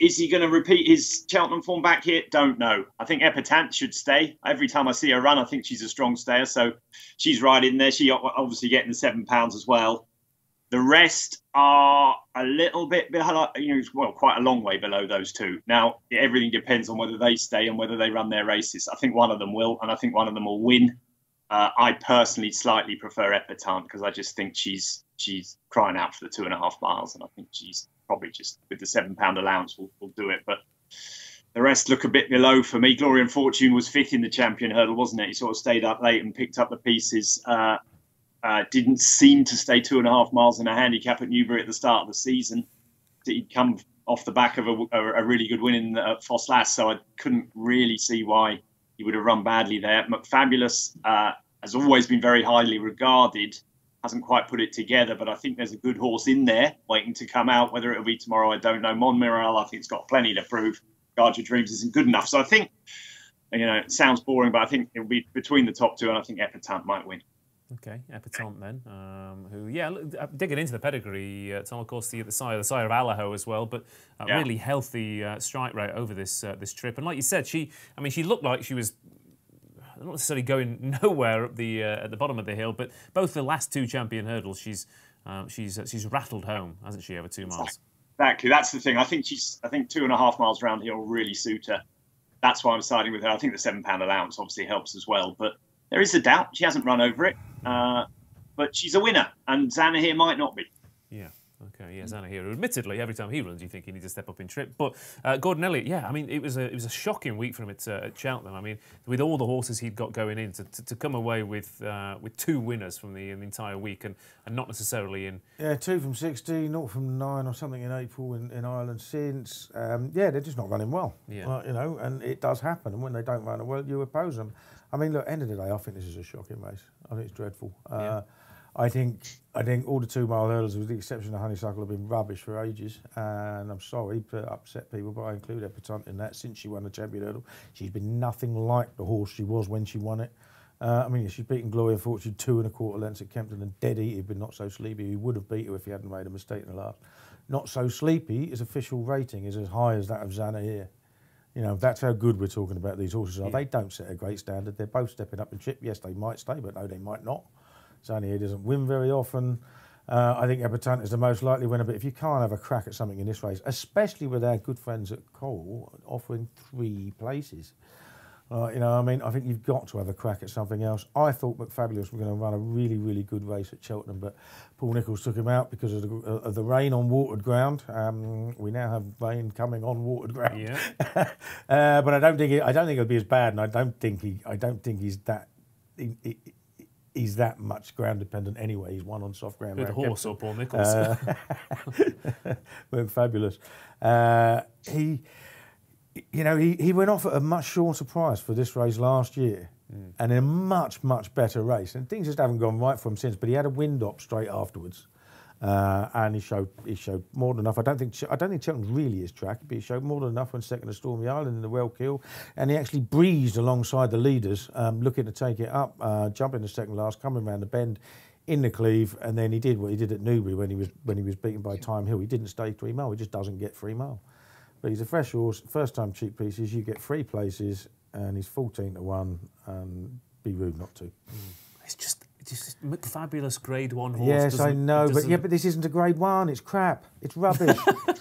Is he going to repeat his Cheltenham form back here? Don't know. I think Epitant should stay. Every time I see her run, I think she's a strong stayer, so she's right in there. She obviously getting the £7 as well. The rest are a little bit behind, well, quite a long way below those two. Now, everything depends on whether they stay and whether they run their races. I think one of them will, and I think one of them will win. I personally slightly prefer Epitant because I just think she's crying out for the 2.5 miles, and I think she's probably just, with the £7 allowance, will do it. But the rest look a bit below for me. Glory and Fortune was 5th in the champion hurdle, wasn't it? He sort of stayed up late and picked up the pieces. Didn't seem to stay 2.5 miles in a handicap at Newbury at the start of the season. He'd come off the back of a really good win in Foss Lass, so I couldn't really see why he would have run badly there. McFabulous has always been very highly regarded. Hasn't quite put it together, but I think there's a good horse in there waiting to come out. Whether it'll be tomorrow, I don't know. Mon Morale, I think it's got plenty to prove. Guard Your Dreams isn't good enough. So I think, it sounds boring, but I think it'll be between the top two, and I think Epitant might win. Okay, Epitant then, digging into the pedigree, Tom, of course, the sire of Alaho as well, but really healthy strike rate over this trip. And like you said, she looked like she was not necessarily going nowhere up at the bottom of the hill, but both the last 2 champion hurdles, she's rattled home, hasn't she, over 2 miles? Exactly, that's the thing. I think 2.5 miles round here will really suit her. That's why I'm siding with her. I think the £7 allowance obviously helps as well, but there is a doubt. She hasn't run over it. But she's a winner, and Zanna here might not be. Yeah, okay, yeah, Zanna here. Admittedly, every time he runs, you think he needs to step up in trip. But Gordon Elliott, yeah, I mean, it was a shocking week for him at Cheltenham. I mean, with all the horses he'd got going in, to come away with 2 winners from the entire week, and not necessarily in. Yeah, 2 from 16, 0 from 9 or something in April in Ireland since. They're just not running well. Yeah, and it does happen. And when they don't run well, you oppose them. I mean, look, end of the day, I think this is a shocking race. I think it's dreadful. I think all the 2 mile hurdles, with the exception of Honeysuckle, have been rubbish for ages, and I'm sorry to upset people, but I include Epitant in that. Since she won the Champion Hurdle, she's been nothing like the horse she was when she won it. I mean, she's beaten Glory and Fortune 2¼ lengths at Kempton, and Dead Eater, but Not So Sleepy, he would have beat her if he hadn't made a mistake in the last. Not So Sleepy, his official rating is as high as that of Xana here. You know, that's how good we're talking about these horses are. Yeah. They don't set a great standard. They're both stepping up and chip. Yes, they might stay, but no, they might not. Xana here doesn't win very often. I think Epitant is the most likely winner, but if you can't have a crack at something in this race, especially with our good friends at Coral offering 3 places, you know, I mean, I think you've got to have a crack at something else. I thought McFabulous were going to run a really, really good race at Cheltenham, but Paul Nicholls took him out because of the rain on watered ground. We now have rain coming on watered ground. Yeah. But I don't think it'll be as bad, and I don't think he's that much ground dependent anyway. He's won on soft ground. With a horse or Paul Nicholls. McFabulous. He. You know, he went off at a much shorter price for this race last year, and in a much, much better race. And things just haven't gone right for him since. But he had a wind up straight afterwards, and he showed more than enough. I don't think Cheltenham really is track, but he showed more than enough when second to Stormy Island in the Well Kill, and he actually breezed alongside the leaders, looking to take it up, jumping the second last, coming round the bend in the cleave, and then he did what he did at Newbury when he was beaten by Time Hill. He didn't stay 3 mile. He just doesn't get 3 mile. But he's a fresh horse, first time cheap pieces, you get 3 places, and he's 14 to 1, and be rude not to. It's just McFabulous Grade 1 horse. Yes, I know, but this isn't a Grade 1, it's crap, it's rubbish,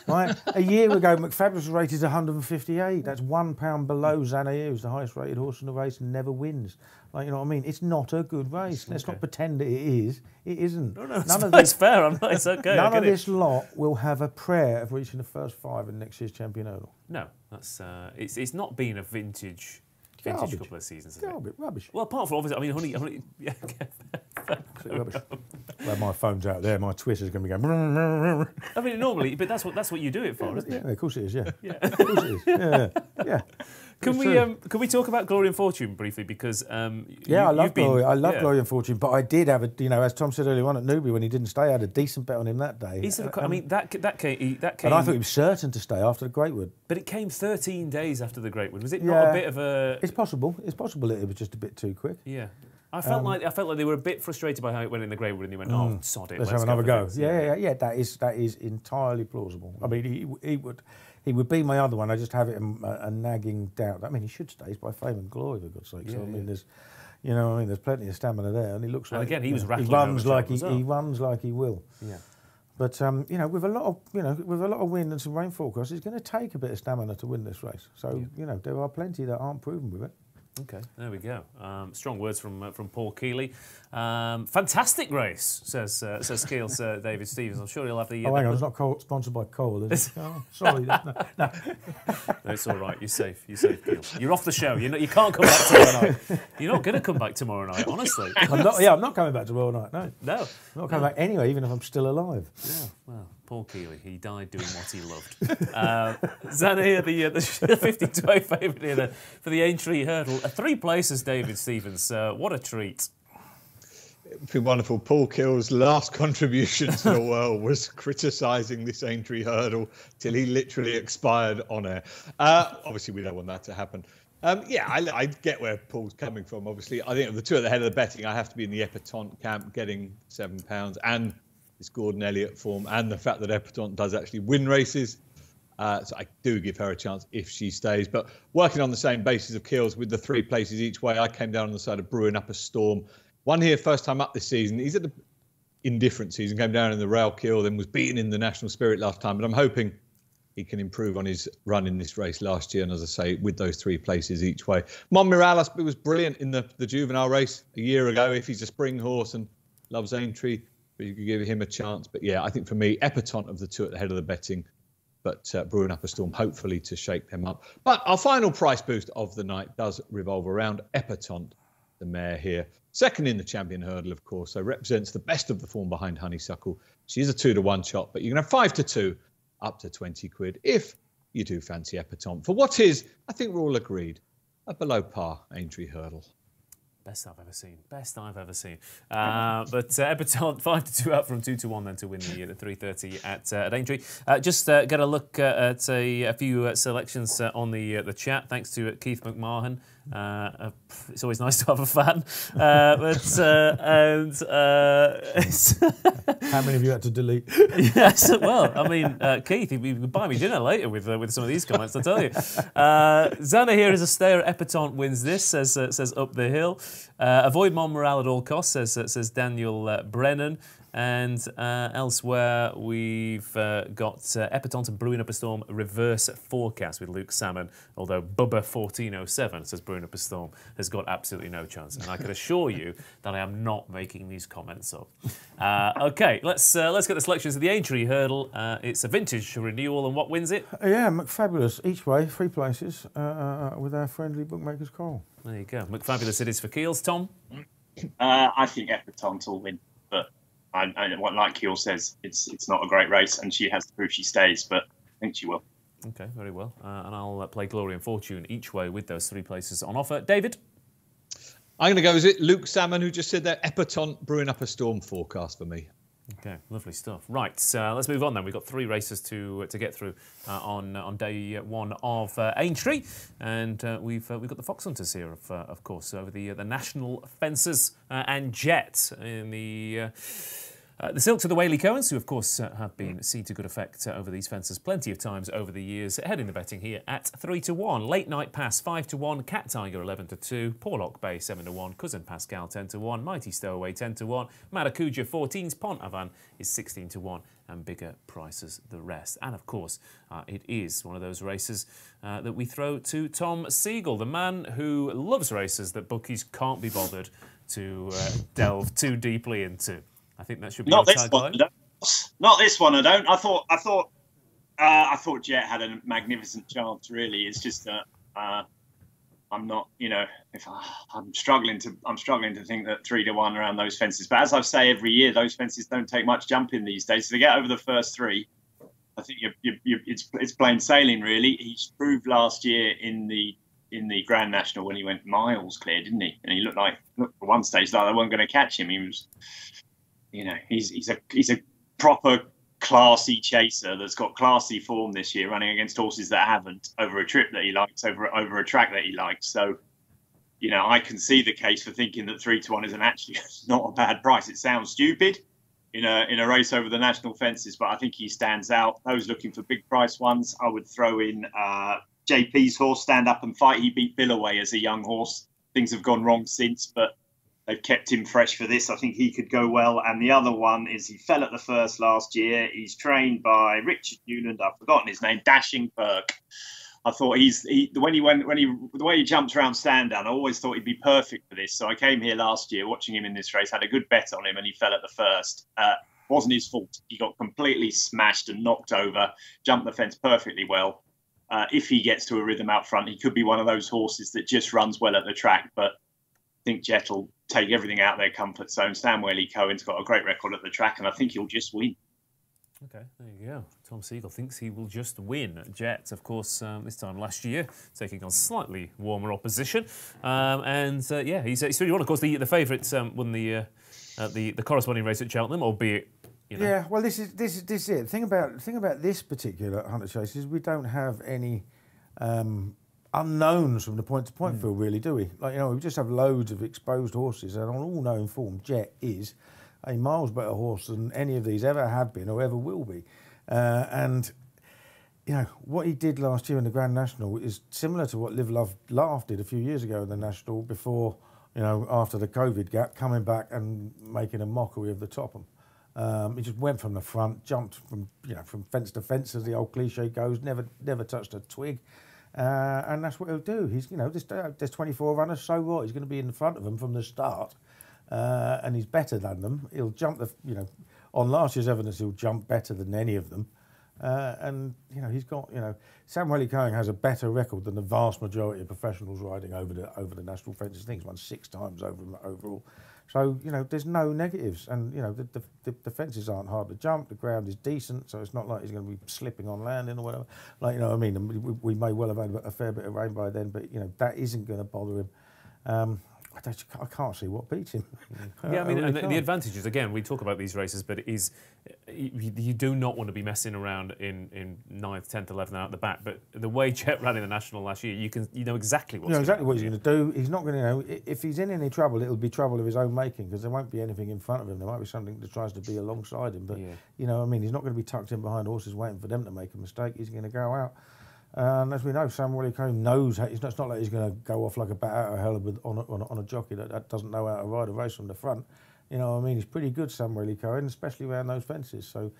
right? A year ago, McFabulous rated 158, that's £1 below Xana, who's the highest rated horse in the race and never wins. Like, you know what I mean? It's not a good race. Let's not pretend that it is. It isn't. No, no, it's fair. I'm not, it's okay. None of this lot will have a prayer of reaching the first 5 in next year's Champion Hurdle. No, that's it's not been a vintage couple of seasons. It's a bit rubbish. Well, apart from obviously, I mean, honey, yeah, rubbish. Well, my phone's out there. My Twitter's going to be going. I mean, normally, but that's what you do it for, isn't it? Yeah, of course it is. Yeah, yeah. Of course it is. Yeah, yeah. Can we talk about Glory and Fortune briefly, because I love Glory and Fortune, but I did have a, you know, as Tom said earlier on at Newbury when he didn't stay, I had a decent bet on him that day. I mean that came, and I thought he was certain to stay after the Greatwood, but it came 13 days after the Greatwood. Was it not a bit of a? It's possible. It's possible that it was just a bit too quick. Yeah. I felt like they were a bit frustrated by how it went in the Greywood, and they went, "Oh, sod it, let's have another go." Yeah. That is entirely plausible. I mean, he would be my other one. I just have it in a nagging doubt. I mean, he should stay. He's by fame and glory, for God's sake. Yeah, so I mean, there's plenty of stamina there, and he looks. And like, again, he was rattling. He runs like he will. Yeah. But you know, with a lot of wind and some rain forecast, it's going to take a bit of stamina to win this race. So you know, there are plenty that aren't proven with it. Okay, there we go. Strong words from Paul Kealy. Fantastic race, says Keels David Stevens. I'm sure he'll have the. Oh, hang on, it's not sponsored by Coral, is it? Oh, sorry, no. No, it's all right. You're safe, Keels. You're off the show. You can't come back tomorrow night. You're not going to come back tomorrow night, honestly. I'm not coming back tomorrow night. No, I'm not coming back anyway, even if I'm still alive. Yeah, well. Paul Kealy, he died doing what he loved. Xana here, the 50-to-8 favourite here for the Aintree Hurdle. 3 places, David Stevens. What a treat. It'd be wonderful. Paul Kealy's last contribution to the world was criticising this Aintree Hurdle till he literally expired on air. Obviously, we don't want that to happen. I get where Paul's coming from, obviously. I think of the two at the head of the betting, I have to be in the Epitant camp, getting £7 and... this Gordon Elliott form, and the fact that Epitant does actually win races. So I do give her a chance if she stays. But working on the same basis of Keels with the 3 places each way, I came down on the side of Brewing Up a Storm. One here, first time up this season. He's at the indifferent season, came down in the Rail Kill, then was beaten in the National Spirit last time. But I'm hoping he can improve on his run in this race last year. And as I say, with those 3 places each way. Mon Morales was brilliant in the juvenile race a year ago. If he's a spring horse and loves Aintree, but you could give him a chance. But yeah, I think for me, Epitant of the two at the head of the betting, but Brewing Up a Storm, hopefully to shake them up. But our final price boost of the night does revolve around Epitant, the mare here. Second in the Champion Hurdle, of course, so represents the best of the form behind Honeysuckle. She is a 2-to-1 shot, but you can have 5-to-2, up to £20 if you do fancy Epitant. For what is, I think we're all agreed, a below par Aintree Hurdle. Best I've ever seen. Best I've ever seen. But Epitone 5-2 up from 2-1 then to win the 3:30 at Aintree. Just get a look at a few selections on the chat. Thanks to Keith McMahon. It's always nice to have a fan. How many of you had to delete? Yes, well, I mean, Keith, you could buy me dinner later with some of these comments, I tell you. Zana here is a stayer. Epitone wins this, says Up the Hill. Avoid Montmorale at all costs, says Daniel Brennan. And elsewhere, we've got Epitone and Brewing Up a Storm reverse forecast with Luke Salmon, although Bubba1407 says Brewing Up a Storm has got absolutely no chance. And I can assure you that I am not making these comments up. OK, let's get the selections of the Aintree Hurdle. It's a vintage renewal, and what wins it? Yeah, McFabulous, each way, 3 places, with our friendly bookmaker's Coral. There you go. McFabulous it is for Keels. Tom? I think Epitone will win, but... like Keel says, it's not a great race, and she has to prove she stays, but I think she will. Okay, very well. And I'll play Glory and Fortune each way with those 3 places on offer. David? I'm going to go, is it Luke Salmon who just said that? Epitone Brewing Up a Storm forecast for me. Okay, lovely stuff. Right, let's move on then. We've got 3 races to get through on day 1 of Aintree, and we've got the fox hunters here, of course, over the National Fencers and Jet in the Silks of the Whaley Cohens, who of course have been seen to good effect over these fences plenty of times over the years, heading the betting here at 3-1. Late Night Pass 5-1, Cat Tiger 11-2, Porlock Bay 7-1, Cousin Pascal 10-1, Mighty Stowaway 10-1, Maracuja 14's, Pont Avan is 16-1, and bigger prices the rest. And of course, it is one of those races that we throw to Tom Siegel, the man who loves races that bookies can't be bothered to delve too deeply into. I think that should be not this one. I don't. I thought Jet had a magnificent chance. Really, it's just that I'm not. You know, I'm struggling to think that 3-1 around those fences. But as I say every year, those fences don't take much jumping these days. So to get over the first 3, I think it's plain sailing. Really, he proved last year in the Grand National when he went miles clear, didn't he? And he looked at one stage like they weren't going to catch him. He was. You know, he's a proper classy chaser that's got classy form this year, running against horses that haven't, over a trip that he likes, over a track that he likes. So, you know, I can see the case for thinking that 3-1 isn't actually not a bad price. It sounds stupid in a race over the national fences, but I think he stands out. Those looking for big price ones, I would throw in JP's horse, Stand Up and Fight. He beat Billaway as a young horse. Things have gone wrong since, but they've kept him fresh for this. I think he could go well. And the other one is he fell at the first last year. He's trained by Richard Newland. I've forgotten his name. Dashing Burke. I thought when he jumps around Sandown, I always thought he'd be perfect for this. So I came here last year watching him in this race, had a good bet on him, and he fell at the first. Wasn't his fault. He got completely smashed and knocked over. Jumped the fence perfectly well. If he gets to a rhythm out front, he could be one of those horses that just runs well at the track, but. I think Jet will take everything out of their comfort zone. Sam Whaley-Cohen's got a great record at the track, and I think he'll just win. OK, there you go. Tom Siegel thinks he will just win. Jet, of course, this time last year, taking on slightly warmer opposition. Yeah, he's 3-1. Of course, the favourite won the corresponding race at Cheltenham, albeit, you know... Yeah, well, this is it. The thing about this particular Hunter Chase is we don't have any... unknowns from the point-to-point field, really, do we? Like, you know, we just have loads of exposed horses, and on all known form, Jet is a miles better horse than any of these ever have been or ever will be. And, you know, what he did last year in the Grand National is similar to what Live, Love, Laugh did a few years ago in the National before, you know, after the COVID gap, coming back and making a mockery of the Topham. He just went from the front, jumped from, you know, from fence to fence, as the old cliche goes, never touched a twig. And that's what he'll do. He's, you know, there's 24 runners, so what? He's going to be in front of them from the start, and he's better than them. He'll jump, you know, on last year's evidence, he'll jump better than any of them. And, you know, he's got, you know, Sam Whaley-Cohen has a better record than the vast majority of professionals riding over the national fences. I think he's won 6 times overall. So, you know, there's no negatives. And, you know, the fences aren't hard to jump. The ground is decent, so it's not like he's going to be slipping on landing or whatever. Like, you know what I mean? And we may well have had a fair bit of rain by then, but, you know, that isn't going to bother him. I can't see what beats him. Yeah, I mean, and the advantage is, again, we talk about these races, but it is, you do not want to be messing around in 9th, 10th, 11th out the back. But the way Chet ran in the National last year, you know exactly what's going to do. He's not going to know. If he's in any trouble, it'll be trouble of his own making, because there won't be anything in front of him. There might be something that tries to be alongside him. But, you know, I mean, he's not going to be tucked in behind horses waiting for them to make a mistake. He's going to go out. And as we know, Sam Wally Cohn knows, it's not like he's going to go off like a bat out of hell on a jockey that doesn't know how to ride a race from the front. You know what I mean? He's pretty good, Sam Wally Cohn, especially around those fences. So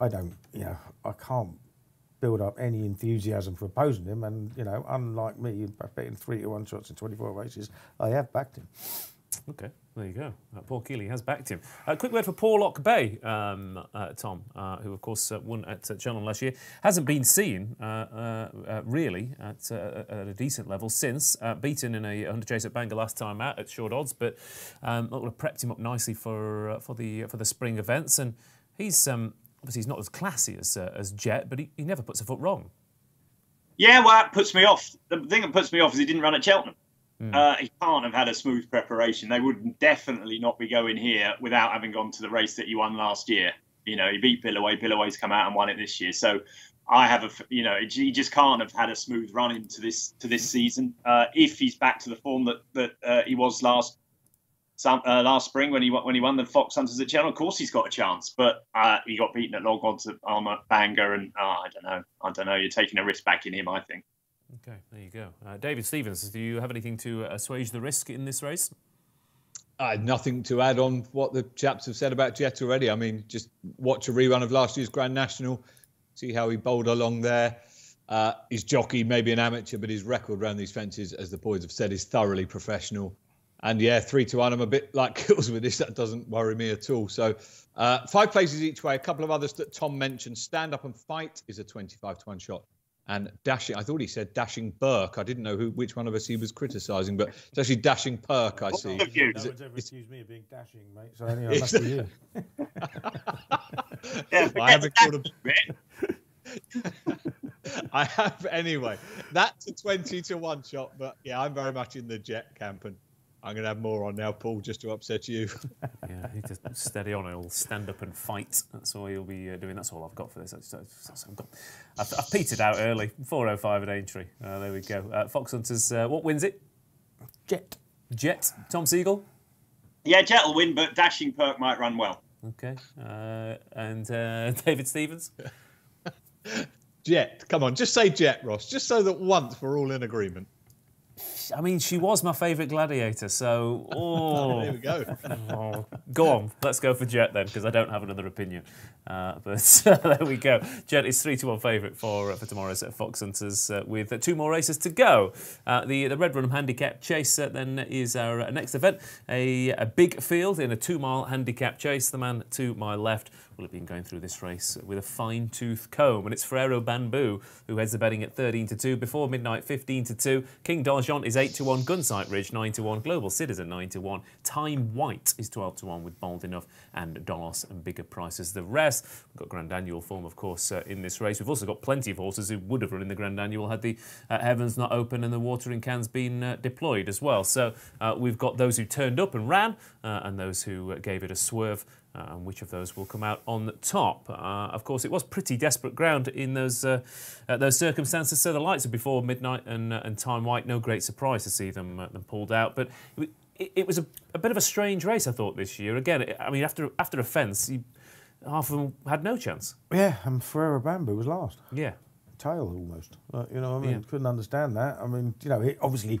I don't, you know, I can't build up any enthusiasm for opposing him. And, you know, unlike me, betting 3-1 shots in 24 races, I have backed him. Okay, there you go. Paul Kealy has backed him. A quick word for Paul Ockbay, Tom, who, of course, won at Cheltenham last year. Hasn't been seen, really, at a decent level since. Beaten in a under chase at Bangor last time out at short odds, but that would have prepped him up nicely for the spring events. And he's, obviously, he's not as classy as Jet, but he never puts a foot wrong. Yeah, well, that puts me off. The thing that puts me off is he didn't run at Cheltenham. He can't have had a smooth preparation. They would definitely not be going here without having gone to the race that he won last year. You know, he beat Billaway. Billaway's come out and won it this year. So I have a, you know, he just can't have had a smooth run into this season. If he's back to the form that he was last spring when he won the Fox Hunters at Cheltenham, of course he's got a chance. But he got beaten at long odds on Bangor, and I don't know. You're taking a risk back in him, I think. Okay, there you go. David Stevens, do you have anything to assuage the risk in this race? Nothing to add on what the chaps have said about Jet already. I mean, just watch a rerun of last year's Grand National, see how he bowled along there. His jockey, maybe an amateur, but his record around these fences, as the boys have said, is thoroughly professional. And yeah, 3-1, I'm a bit like Kills with this. That doesn't worry me at all. So 5 places each way. A couple of others that Tom mentioned. Stand Up and Fight is a 25-1 shot. And Dashing, I thought he said Dashing Burke. I didn't know which one of us he was criticising, but it's actually Dashing Perk, I see. No one's ever accused me of being dashing, mate, so anyway, must be you. I have, anyway. That's a 20-1 shot, but yeah, I'm very much in the Jet camp, and I'm going to have more on now, Paul, just to upset you. Yeah, he just steady on. He'll stand up and fight. That's all he'll be doing. That's all I've got for this. I've petered out early. 4.05 at Aintree. There we go. Fox Hunters, what wins it? Jet. Jet. Tom Siegel? Yeah, Jet will win, but Dashing Perk might run well. Okay. And David Stevens? Jet. Come on, just say Jet, Ross, just so that once we're all in agreement. I mean, she was my favourite gladiator, so... Oh, there we go. Oh, go on, let's go for Jet then, because I don't have another opinion. But there we go. Jet is 3-1 favourite for tomorrow's Fox Hunters, with 2 more races to go. The Redrunham Handicap Chase then is our next event. A big field in a 2-mile handicap chase. The man to my left will have been going through this race with a fine-tooth comb, and it's Ferrero Bamboo who heads the betting at 13-2, Before Midnight 15-2, King D'Argent is 8-1, Gunsight Ridge 9-1, Global Citizen 9-1, Time White is 12-1 with Bold Enough and Donos, and bigger prices the rest. We've got Grand Annual form, of course, in this race. We've also got plenty of horses who would have run in the Grand Annual had the heavens not open and the watering cans been deployed as well. So we've got those who turned up and ran, and those who gave it a swerve. And which of those will come out on top? Of course, it was pretty desperate ground in those circumstances. So the likes of Before Midnight and Time White, no great surprise to see them pulled out. But it was a bit of a strange race, I thought, this year. Again, I mean, after a fence, half of them had no chance. Yeah, and Ferrero Bamboo was last. Yeah, tail almost. You know, what I mean, yeah. Couldn't understand that. I mean, you know, it obviously.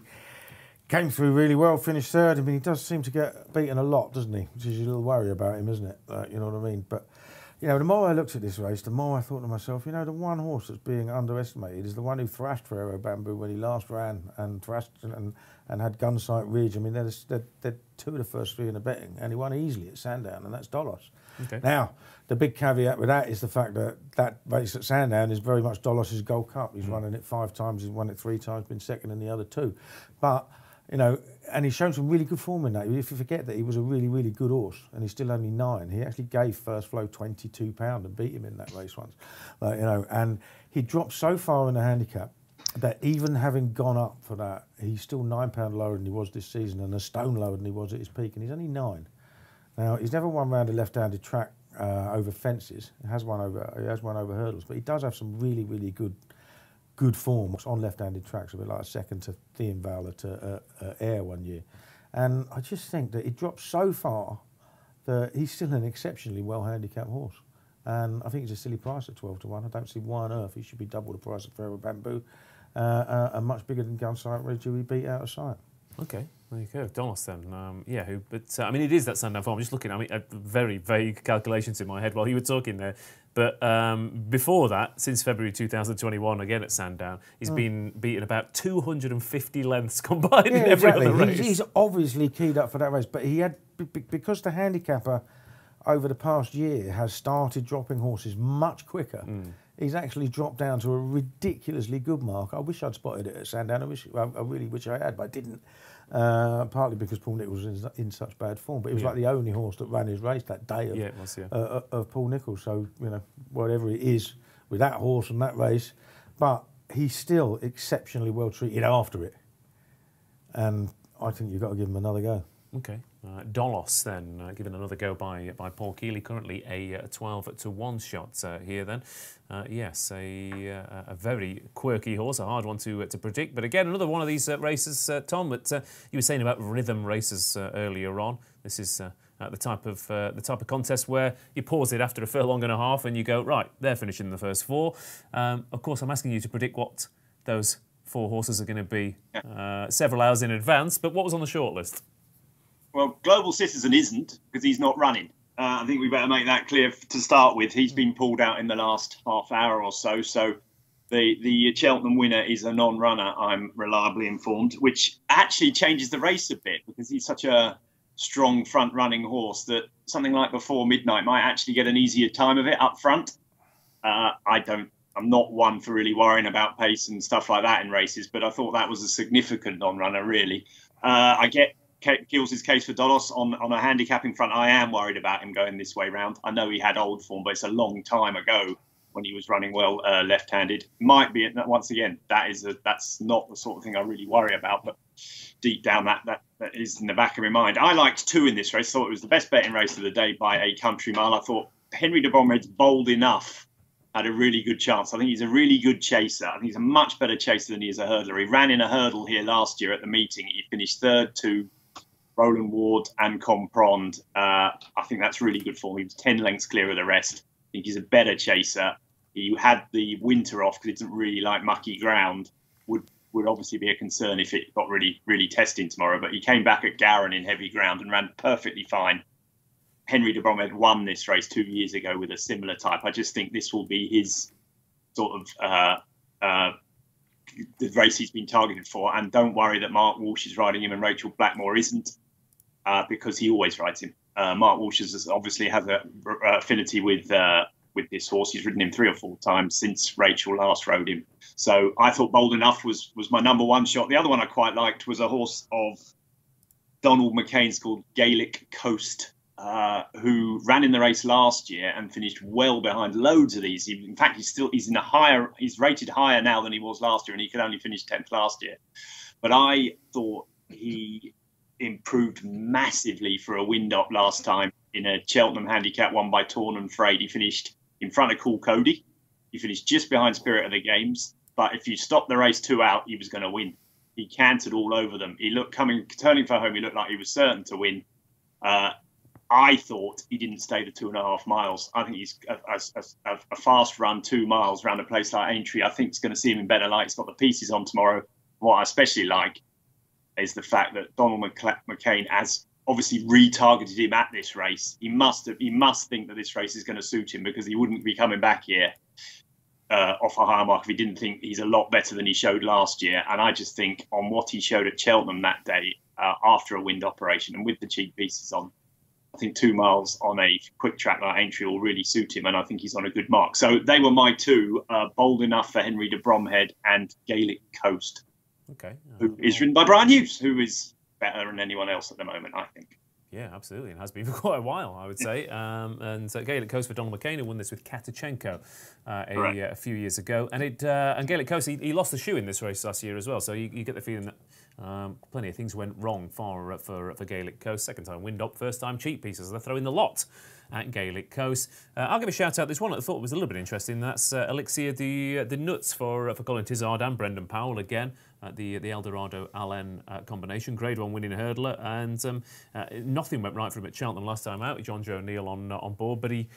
Came through really well, finished third. I mean, he does seem to get beaten a lot, doesn't he? Which is a little worry about him, isn't it? You know what I mean? But, you know, the more I looked at this race, the more I thought to myself, you know, the one horse that's being underestimated is the one who thrashed Ferrero Bamboo when he last ran and thrashed and had Gunsight Ridge. I mean, they're 2 of the first 3 in the betting, and he won easily at Sandown, and that's Dolos. Okay. Now, the big caveat with that is the fact that race at Sandown is very much Dolos's Gold Cup. He's running it 5 times, he's won it 3 times, been second in the other 2. But... You know, and he's shown some really good form in that. If you forget that he was a really, really good horse, and he's still only 9, he actually gave First Flow £22 and beat him in that race once. You know, and he dropped so far in the handicap that even having gone up for that, he's still £9 lower than he was this season and a stone lower than he was at his peak, and he's only 9. Now, he's never won round a left-handed track over fences. He has won over hurdles, but he does have some really, really good form on left-handed tracks, a bit like a second to Thienval at Ayr one year. And I just think that he dropped so far that he's still an exceptionally well-handicapped horse. And I think it's a silly price at 12-1. I don't see why on earth he should be double the price of Forever Bamboo and much bigger than Gunsight Ridge, who he beat out of sight. Okay, there you go. Donos then, yeah. But I mean, it is that Sandown form. I'm just looking. I mean, very vague calculations in my head while you were talking there. But before that, since February 2021, again at Sandown, he's been beaten about 250 lengths combined in every other race. He's obviously keyed up for that race, but he had because the handicapper over the past year has started dropping horses much quicker. He's actually dropped down to a ridiculously good mark. I wish I'd spotted it at Sandown. I really wish I had, but I didn't. Partly because Paul Nicholls was in such bad form, but it was like the only horse that ran his race that day of Paul Nicholls. So, you know, whatever it is with that horse and that race, but he's still exceptionally well treated after it. And I think you've got to give him another go. Okay. Dolos then, given another go by Paul Kealy, currently a 12-1 shot here then. Yes, a very quirky horse, a hard one to predict. But again, another one of these races, Tom, that you were saying about rhythm races earlier on. This is the type of contest where you pause it after a furlong and a half and you go, right, they're finishing the first four. Of course, I'm asking you to predict what those four horses are going to be several hours in advance. But what was on the shortlist? Well, Global Citizen isn't, because he's not running. I think we better make that clear to start with. He's been pulled out in the last half hour or so. So the Cheltenham winner is a non-runner, I'm reliably informed, which actually changes the race a bit because he's such a strong front-running horse that something like Before Midnight might actually get an easier time of it up front. I'm not one for really worrying about pace and stuff like that in races, but I thought that was a significant non-runner, really. I get Gills' case for Dolos on a handicap in front. I am worried about him going this way round. I know he had old form, but it's a long time ago when he was running well left-handed. Might be, once again, that's not the sort of thing I really worry about, but deep down that is in the back of my mind. I liked 2 in this race. Thought it was the best betting race of the day by a country mile. I thought Henry de Bromhead's Bold Enough had a really good chance. I think he's a really good chaser. I think he's a much better chaser than he is a hurdler. He ran in a hurdle here last year at the meeting. He finished third to Roland Ward and Comprond. I think that's really good form. He was 10 lengths clear of the rest. I think he's a better chaser. He had the winter off because he didn't really like mucky ground. Would obviously be a concern if it got really, really testing tomorrow. But he came back at Gowran in heavy ground and ran perfectly fine. Henry de Bromhead won this race 2 years ago with a similar type. I just think this will be his sort of the race he's been targeted for. And don't worry that Mark Walsh is riding him and Rachel Blackmore isn't. Because he always rides him. Mark Walsh obviously has an affinity with this horse. He's ridden him 3 or 4 times since Rachel last rode him. So I thought Bold Enough was my number 1 shot. The other one I quite liked was a horse of Donald McCain's called Gaelic Coast, who ran in the race last year and finished well behind loads of these. In fact, he's rated higher now than he was last year, and he could only finish 10th last year. But I thought he improved massively for a wind up last time in a Cheltenham handicap won by Torn and Frayed. He finished in front of Cool Cody. He finished just behind Spirit of the Games. But if you stopped the race 2 out, he was going to win. He cantered all over them. He looked turning for home. He looked like he was certain to win. I thought he didn't stay the 2.5 miles. I think he's a fast run 2 miles around a place like Aintree. I think it's going to see him in better light. He's got the pieces on tomorrow. What I especially like is the fact that Donald McCain has obviously retargeted him at this race. He must think that this race is going to suit him, because he wouldn't be coming back here off a higher mark if he didn't think he's a lot better than he showed last year. And I just think on what he showed at Cheltenham that day after a wind operation and with the cheap pieces on, I think 2 miles on a quick track like Aintree will really suit him, and I think he's on a good mark. So they were my 2, Bold Enough for Henry de Bromhead and Gaelic Coast. Okay. Who is written by Brian Hughes, who is better than anyone else at the moment, I think. Yeah, absolutely, and has been for quite a while, I would say. And Gaelic Coast for Donald McCain, who won this with Katachenko a few years ago. And and Gaelic Coast, he lost the shoe in this race last year as well, so you get the feeling that plenty of things went wrong for Gaelic Coast. Second time Windop, first time cheap pieces. They're throwing the lot at Gaelic Coast. I'll give a shout out. This one I thought was a little bit interesting. That's Elixir the Nuts for Colin Tizzard and Brendan Powell again. The Eldorado Allen combination, Grade 1 winning hurdler, and nothing went right for him at Cheltenham last time out. John Joe O'Neill on board, but he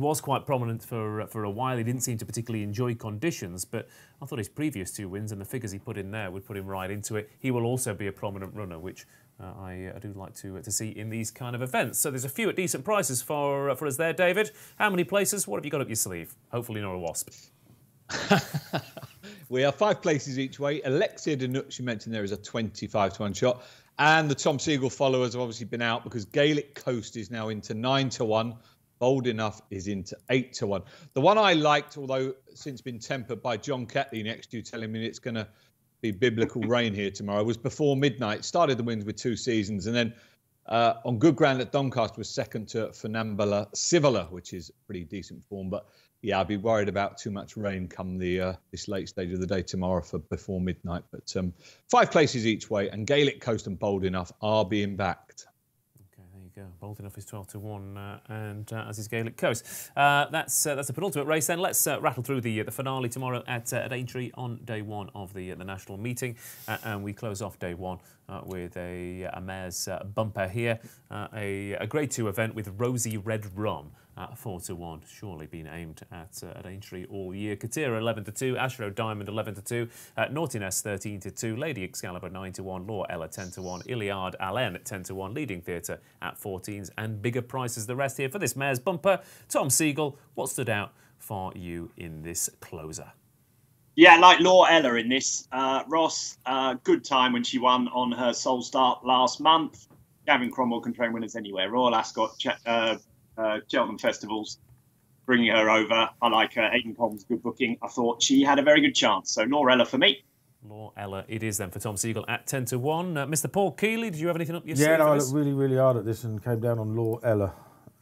was quite prominent for a while. He didn't seem to particularly enjoy conditions, but I thought his previous two wins and the figures he put in there would put him right into it. He will also be a prominent runner, which I do like to see in these kind of events. So there's a few at decent prices for us there, David. How many places? What have you got up your sleeve? Hopefully not a wasp. We are 5 places each way. Alexia de Nuts, you mentioned there, is a 25-to-1 shot. And the Tom Siegel followers have obviously been out because Gaelic Coast is now into 9-to-1. Bold Enough is into 8-to-1. The one I liked, although since been tempered by John Catley next to you telling me it's going to be biblical rain here tomorrow, was Before Midnight. Started the wins with 2 seasons. And then on good ground at Doncaster was second to Funambula Sivola, which is pretty decent form. But yeah, I'd be worried about too much rain come the this late stage of the day tomorrow for Before Midnight. But 5 places each way, and Gaelic Coast and Bold Enough are being backed. Okay, there you go. Bold Enough is 12-to-1, and as is Gaelic Coast. That's a penultimate race. Then let's rattle through the finale tomorrow at Aintree on day 1 of the national meeting, and we close off day 1. With a mare's bumper here, a Grade 2 event with Rosy Red Rum at 4-to-1, surely been aimed at Aintree all year. Katira 11-2, Ashro Diamond 11-2, Naughtiness 13-2, Lady Excalibur 9-1, Law Ella 10-1, Iliad Allen at 10-1, Leading Theatre at 14s, and bigger prices the rest here for this mare's bumper. Tom Siegel, what stood out for you in this closer? Yeah, like Law Ella in this. Ross, good time when she won on her Soul Start last month. Gavin Cromwell can train winners anywhere. Royal Ascot, Cheltenham Festivals, bringing her over. I like her. Aidan Cobb's good booking. I thought she had a very good chance. So Law Ella for me. Law Ella it is then for Tom Siegel at 10-1. Mr. Paul Kealy, did you have anything up your sleeve? Yeah, no, I looked really, really hard at this and came down on Law Ella.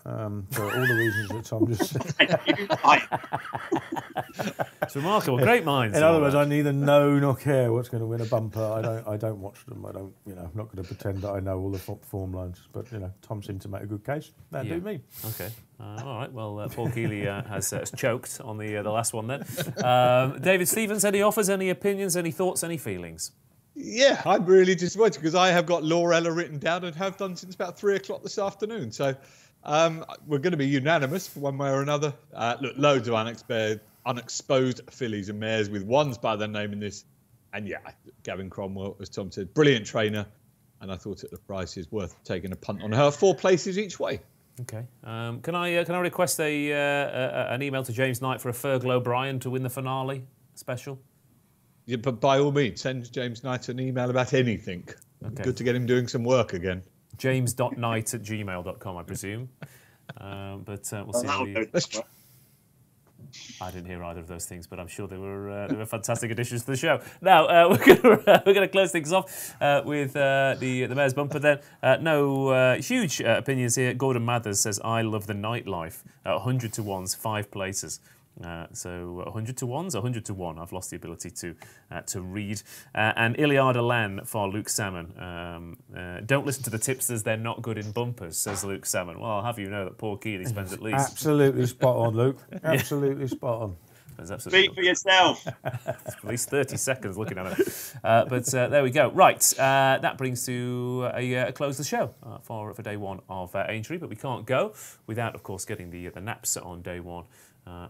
For all the reasons that Tom just said. It's remarkable. Great minds. In other words, I neither know nor care what's going to win a bumper. I don't watch them. I don't. You know, I'm not going to pretend that I know all the form lines. But you know, Tom seemed to make a good case. That'd do me. Okay. All right. Well, Paul Kealy has choked on the last one then. David Stevens, any offers? Any opinions? Any thoughts? Any feelings? Yeah, I'm really disappointed because I have got Law Ella written down and have done since about 3 o'clock this afternoon. So. We're going to be unanimous for one way or another. Look, loads of unexposed fillies and mares with ones by their name in this. And yeah, Gavin Cromwell, as Tom said, brilliant trainer. And I thought at the price is worth taking a punt on her. 4 places each way. Okay. Can I request an email to James Knight for a Fergal O'Brien to win the finale special? Yeah, but by all means, send James Knight an email about anything. Okay. Good to get him doing some work again. james.knight@gmail.com, I presume. But we'll see. I didn't hear either of those things, but I'm sure they were fantastic additions to the show. Now we're going to close things off with the mare's bumper. Then huge opinions here. Gordon Mathers says, "I love the nightlife." 100-to-1s, 5 places. So 100-to-1s, 100-to-1. I've lost the ability to read. And Iliad Allen for Luke Salmon. Don't listen to the tipsters; they're not good in bumpers, says Luke Salmon. Well, I'll have you know that Paul Kealy spends at least absolutely spot on, Luke. Absolutely spot on. Speak for yourself. At least 30 seconds looking at it. But there we go. Right, that brings to a close the show for day 1 of Aintree. But we can't go without, of course, getting the naps on day 1.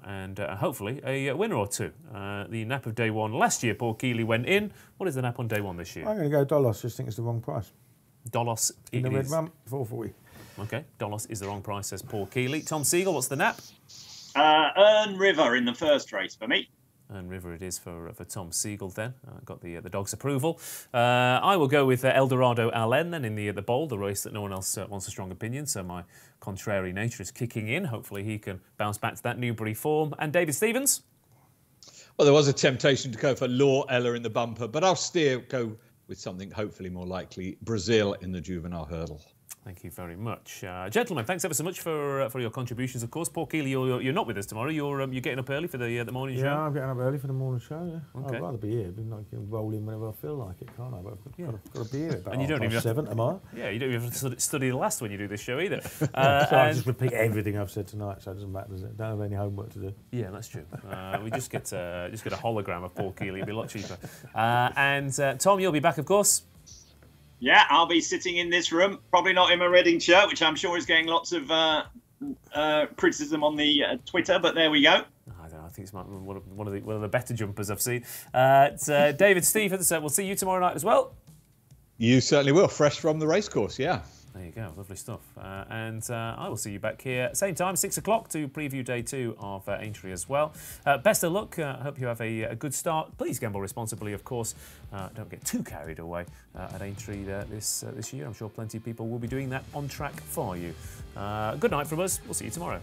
And hopefully a winner or two. The nap of day 1 last year, Paul Kealy went in. What is the nap on day 1 this year? I'm going to go Dolos. Just think it's the wrong price. Dolos in the red rum, 440. Okay, Dolos is the wrong price, says Paul Kealy. Tom Siegel, what's the nap? Earn River in the first race for me. Earn River it is for Tom Siegel then. Got the dog's approval. I will go with Eldorado Allen then in the bowl, the race that no one else wants a strong opinion, so my contrary nature is kicking in. Hopefully he can bounce back to that Newbury form. And David Stevens? Well, there was a temptation to go for Law Ella in the bumper, but I'll go with something hopefully more likely, Brazil in the juvenile hurdle. Thank you very much. Gentlemen, thanks ever so much for your contributions, of course. Paul Kealy, you're not with us tomorrow. You're getting up early for the morning show? Yeah, I'm getting up early for the morning show, yeah. Okay. I'd rather be here, but I can roll in whenever I feel like it, can't I? But I've got to be here about and you don't even 7 tomorrow. Yeah, you don't even have to study the last when you do this show either. So I just repeat everything I've said tonight, so it doesn't matter, does it? Don't have any homework to do. Yeah, that's true. We just get a hologram of Paul Kealy. It'd be a lot cheaper. And Tom, you'll be back, of course. Yeah, I'll be sitting in this room, probably not in my Reading shirt, which I'm sure is getting lots of criticism on the Twitter, but there we go. I don't know, I think it's one of the better jumpers I've seen. David, Steve, we'll see you tomorrow night as well. You certainly will, fresh from the racecourse, yeah. There you go, lovely stuff. And I will see you back here, same time, 6 o'clock, to preview day 2 of Aintree as well. Best of luck. I hope you have a good start. Please gamble responsibly, of course. Don't get too carried away at Aintree this year. I'm sure plenty of people will be doing that on track for you. Good night from us. We'll see you tomorrow.